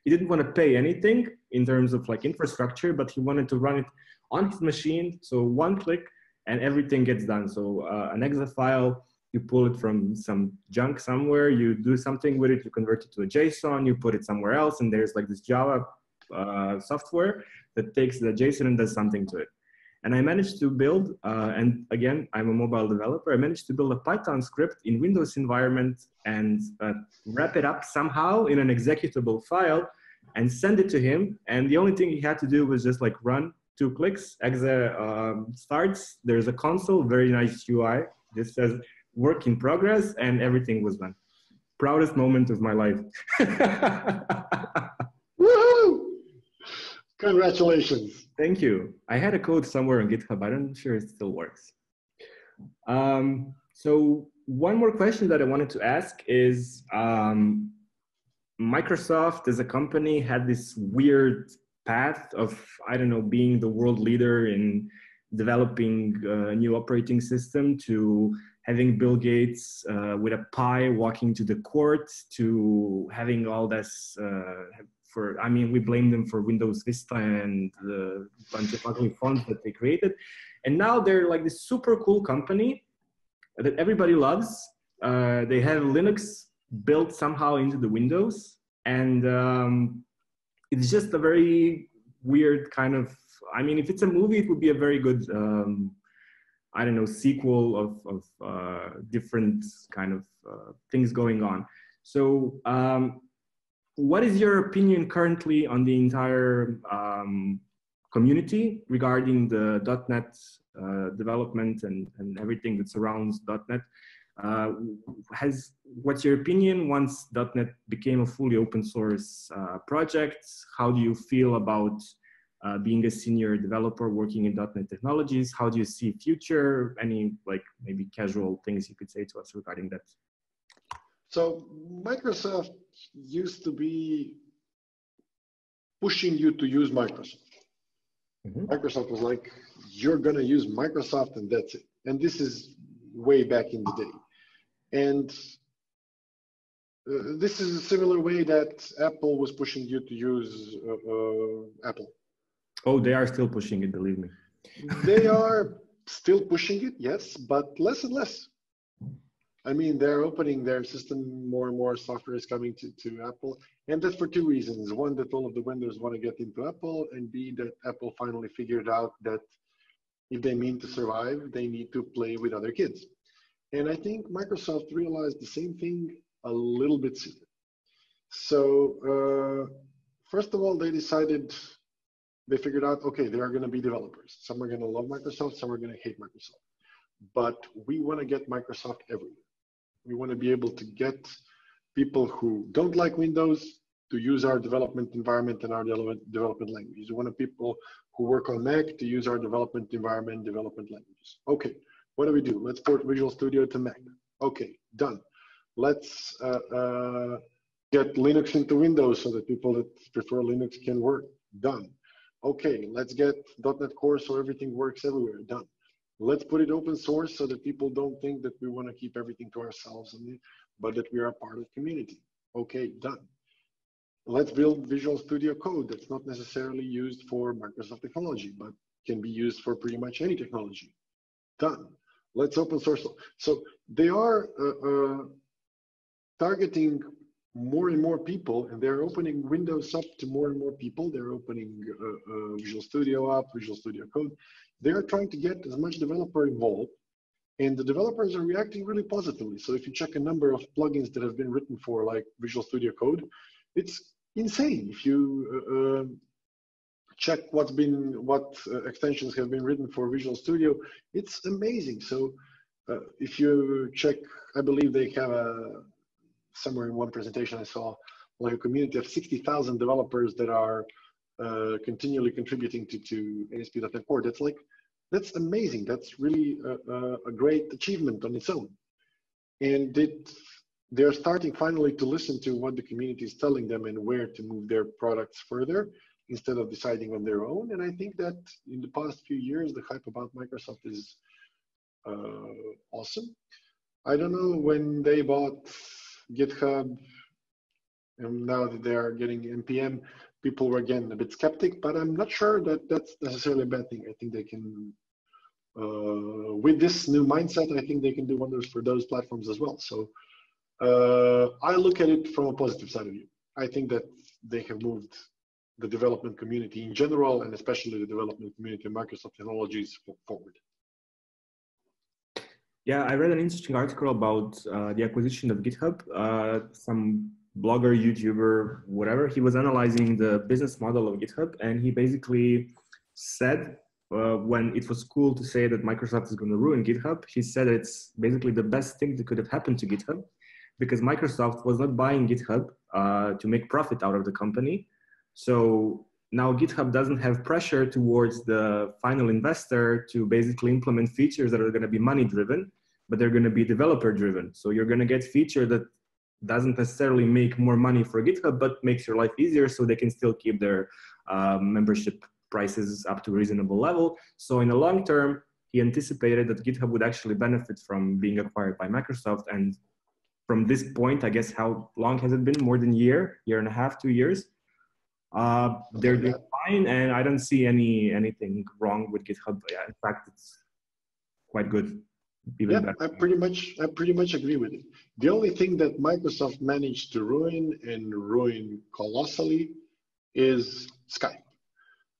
he didn't want to pay anything in terms of like infrastructure, but he wanted to run it on his machine. So one click, and everything gets done. So uh, an exe file, you pull it from some junk somewhere, you do something with it, you convert it to a JSON, you put it somewhere else, and there's like this Java uh, software that takes the JSON and does something to it. And I managed to build, uh, and again, I'm a mobile developer, I managed to build a Python script in Windows environment and uh, wrap it up somehow in an executable file and send it to him. And the only thing he had to do was just like run two clicks, exe um, starts, there's a console, very nice U I. This says work in progress, and everything was done. Proudest moment of my life. Woohoo! Congratulations. Thank you. I had a code somewhere on GitHub. I'm sure it still works. Um, so one more question that I wanted to ask is, um, Microsoft as a company had this weird path of, I don't know, being the world leader in developing a new operating system, to having Bill Gates uh, with a pie walking to the court, to having all this uh, for, I mean, we blame them for Windows Vista and the bunch of ugly fonts that they created. And now they're like this super cool company that everybody loves. Uh, they have Linux built somehow into the Windows, and um, it's just a very weird kind of, I mean, if it's a movie, it would be a very good, um, I don't know, sequel of, of uh, different kind of uh, things going on. So um, what is your opinion currently on the entire um, community regarding the .NET uh, development and, and everything that surrounds .NET? Uh, has, what's your opinion once .NET became a fully open source uh, project? How do you feel about uh, being a senior developer working in dot net technologies? How do you see future? Any like maybe casual things you could say to us regarding that? So Microsoft used to be pushing you to use Microsoft. Mm-hmm. Microsoft was like, you're going to use Microsoft and that's it. And this is way back in the day. And uh, this is a similar way that Apple was pushing you to use uh, uh, Apple. Oh, they are still pushing it, believe me. They are still pushing it, yes, but less and less. I mean, they're opening their system, more and more software is coming to, to Apple. And that's for two reasons. One, that all of the vendors want to get into Apple, and B, that Apple finally figured out that if they mean to survive, they need to play with other kids. And I think Microsoft realized the same thing a little bit sooner. So uh, first of all, they decided, they figured out, okay, there are going to be developers. Some are going to love Microsoft, some are going to hate Microsoft. But we want to get Microsoft everywhere. We want to be able to get people who don't like Windows to use our development environment and our development languages. We want people who work on Mac to use our development environment, development languages. Okay, what do we do? Let's port Visual Studio to Mac. Okay, done. Let's uh, uh, get Linux into Windows so that people that prefer Linux can work. Done. Okay, let's get dot net Core so everything works everywhere. Done. Let's put it open source so that people don't think that we want to keep everything to ourselves, and, but that we are a part of the community. Okay, done. Let's build Visual Studio Code that's not necessarily used for Microsoft technology, but can be used for pretty much any technology. Done. Let's open source. So they are uh, uh, targeting more and more people, and they're opening Windows up to more and more people. They're opening uh, uh, Visual Studio up, Visual Studio Code. They're trying to get as much developer involved, and the developers are reacting really positively. So if you check a number of plugins that have been written for like Visual Studio Code, it's insane. If you uh, check what's been, what uh, extensions have been written for Visual Studio, it's amazing. So uh, if you check, I believe they have a, somewhere in one presentation I saw like a community of sixty thousand developers that are uh, continually contributing to, to A S P dot net Core. That's like, that's amazing. That's really a, a great achievement on its own. And it, they're starting finally to listen to what the community is telling them and where to move their products further instead of deciding on their own. And I think that in the past few years, the hype about Microsoft is uh, awesome. I don't know when they bought GitHub, and now that they are getting N P M, people were again a bit skeptic, but I'm not sure that that's necessarily a bad thing. I think they can, uh, with this new mindset, I think they can do wonders for those platforms as well. So uh, I look at it from a positive side of view. I think that they have moved the development community in general, and especially the development community of Microsoft technologies forward. Yeah, I read an interesting article about uh, the acquisition of GitHub. Uh, some blogger, YouTuber, whatever, he was analyzing the business model of GitHub, and he basically said, uh, when it was cool to say that Microsoft is going to ruin GitHub, he said it's basically the best thing that could have happened to GitHub, because Microsoft was not buying GitHub uh, to make profit out of the company. So now GitHub doesn't have pressure towards the final investor to basically implement features that are going to be money driven, but they're going to be developer driven. So you're going to get feature that doesn't necessarily make more money for GitHub, but makes your life easier so they can still keep their uh, membership prices up to a reasonable level. So in the long term, he anticipated that GitHub would actually benefit from being acquired by Microsoft. And from this point, I guess, how long has it been? More than a year, year and a half, two years? Uh, they're doing fine, and I don't see any anything wrong with GitHub. Yeah, in fact, it's quite good. Even yeah, better. I pretty much I pretty much agree with it. The only thing that Microsoft managed to ruin, and ruin colossally, is Skype.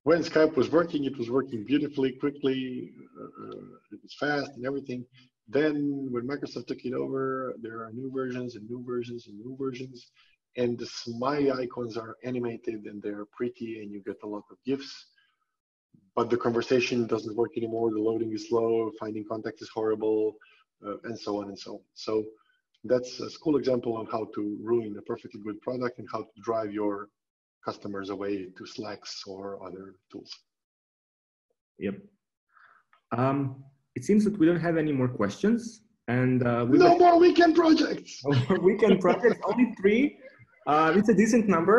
When Skype was working, it was working beautifully, quickly, uh, it was fast and everything. Then when Microsoft took it over, there are new versions and new versions and new versions. And the smiley icons are animated and they're pretty and you get a lot of GIFs, but the conversation doesn't work anymore. The loading is slow, finding contacts is horrible, uh, and so on and so on. So that's a school example on how to ruin a perfectly good product and how to drive your customers away to Slacks or other tools. Yep. Um, it seems that we don't have any more questions. And uh, we no more weekend projects. Weekend projects, only three. Uh, it's a decent number.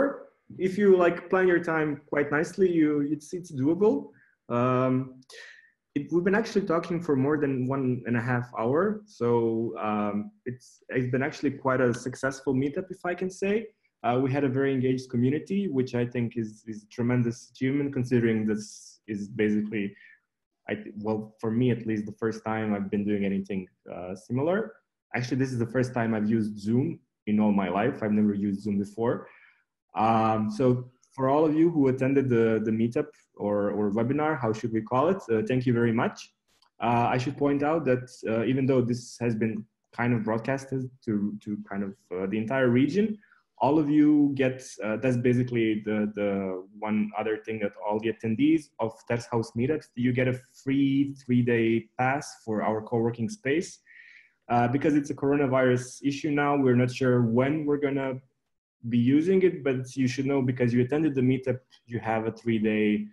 If you like plan your time quite nicely, you it's it's doable. Um, it, we've been actually talking for more than one and a half hour, so um, it's it's been actually quite a successful meetup, if I can say. Uh, we had a very engaged community, which I think is is a tremendous achievement, considering this is basically. I, well, for me at least, the first time I've been doing anything uh, similar. Actually, this is the first time I've used Zoom in all my life. I've never used Zoom before. Um, so for all of you who attended the, the meetup or, or webinar, how should we call it? Uh, thank you very much. Uh, I should point out that uh, even though this has been kind of broadcasted to, to kind of uh, the entire region, all of you get, uh, that's basically the, the one other thing that all the attendees of Tershouse meetups, you get a free three-day pass for our co-working space. Uh, because it's a coronavirus issue now, we're not sure when we're gonna be using it, but you should know because you attended the meetup, you have a three-day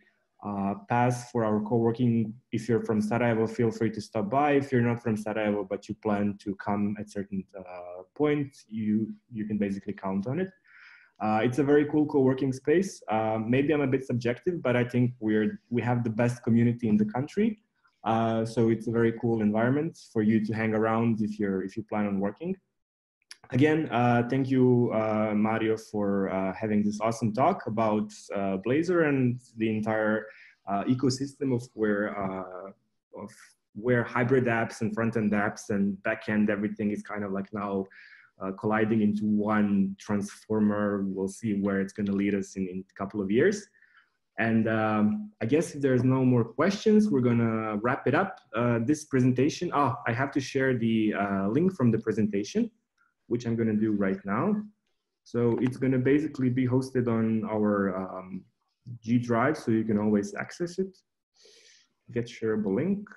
uh, pass for our co-working. If you're from Sarajevo, feel free to stop by. If you're not from Sarajevo, but you plan to come at certain uh, point, you you can basically count on it. Uh, it's a very cool co-working space. Uh, maybe I'm a bit subjective, but I think we're we have the best community in the country. Uh, so it's a very cool environment for you to hang around if you're if you plan on working. Again, uh, thank you, uh, Mario, for uh, having this awesome talk about uh, Blazor and the entire uh, ecosystem of where uh, of where hybrid apps and front-end apps and back-end, everything is kind of like now uh, colliding into one transformer. We'll see where it's going to lead us in, in a couple of years. And um, I guess if there's no more questions, we're going to wrap it up. Uh, this presentation, oh, I have to share the uh, link from the presentation, which I'm going to do right now. So it's going to basically be hosted on our um, G Drive, so you can always access it. Get shareable link.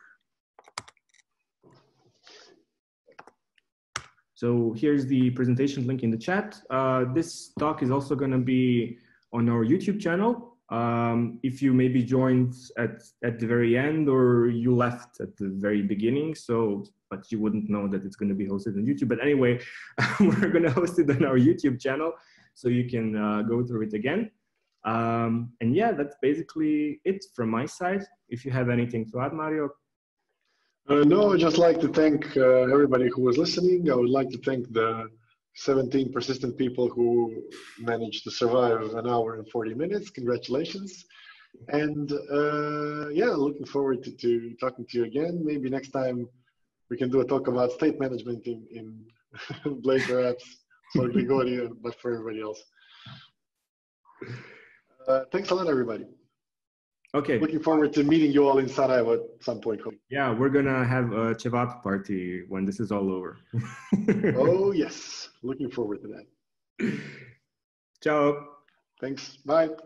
So here's the presentation link in the chat. Uh, this talk is also going to be on our YouTube channel. Um, if you maybe joined at, at the very end or you left at the very beginning, so, but you wouldn't know that it's going to be hosted on YouTube. But anyway, we're going to host it on our YouTube channel, so you can uh, go through it again. Um, and yeah, that's basically it from my side. If you have anything to add, Mario. Uh, no, I'd just like to thank uh, everybody who was listening. I would like to thank the seventeen persistent people who managed to survive an hour and forty minutes. Congratulations. And uh, yeah, looking forward to, to talking to you again. Maybe next time we can do a talk about state management in, in Blazor apps for Gregorio, but for everybody else. Uh, thanks a lot, everybody. Okay. Looking forward to meeting you all in Sarajevo at some point. Yeah, we're gonna have a cevap party when this is all over. Oh yes, looking forward to that. Ciao. Thanks. Bye.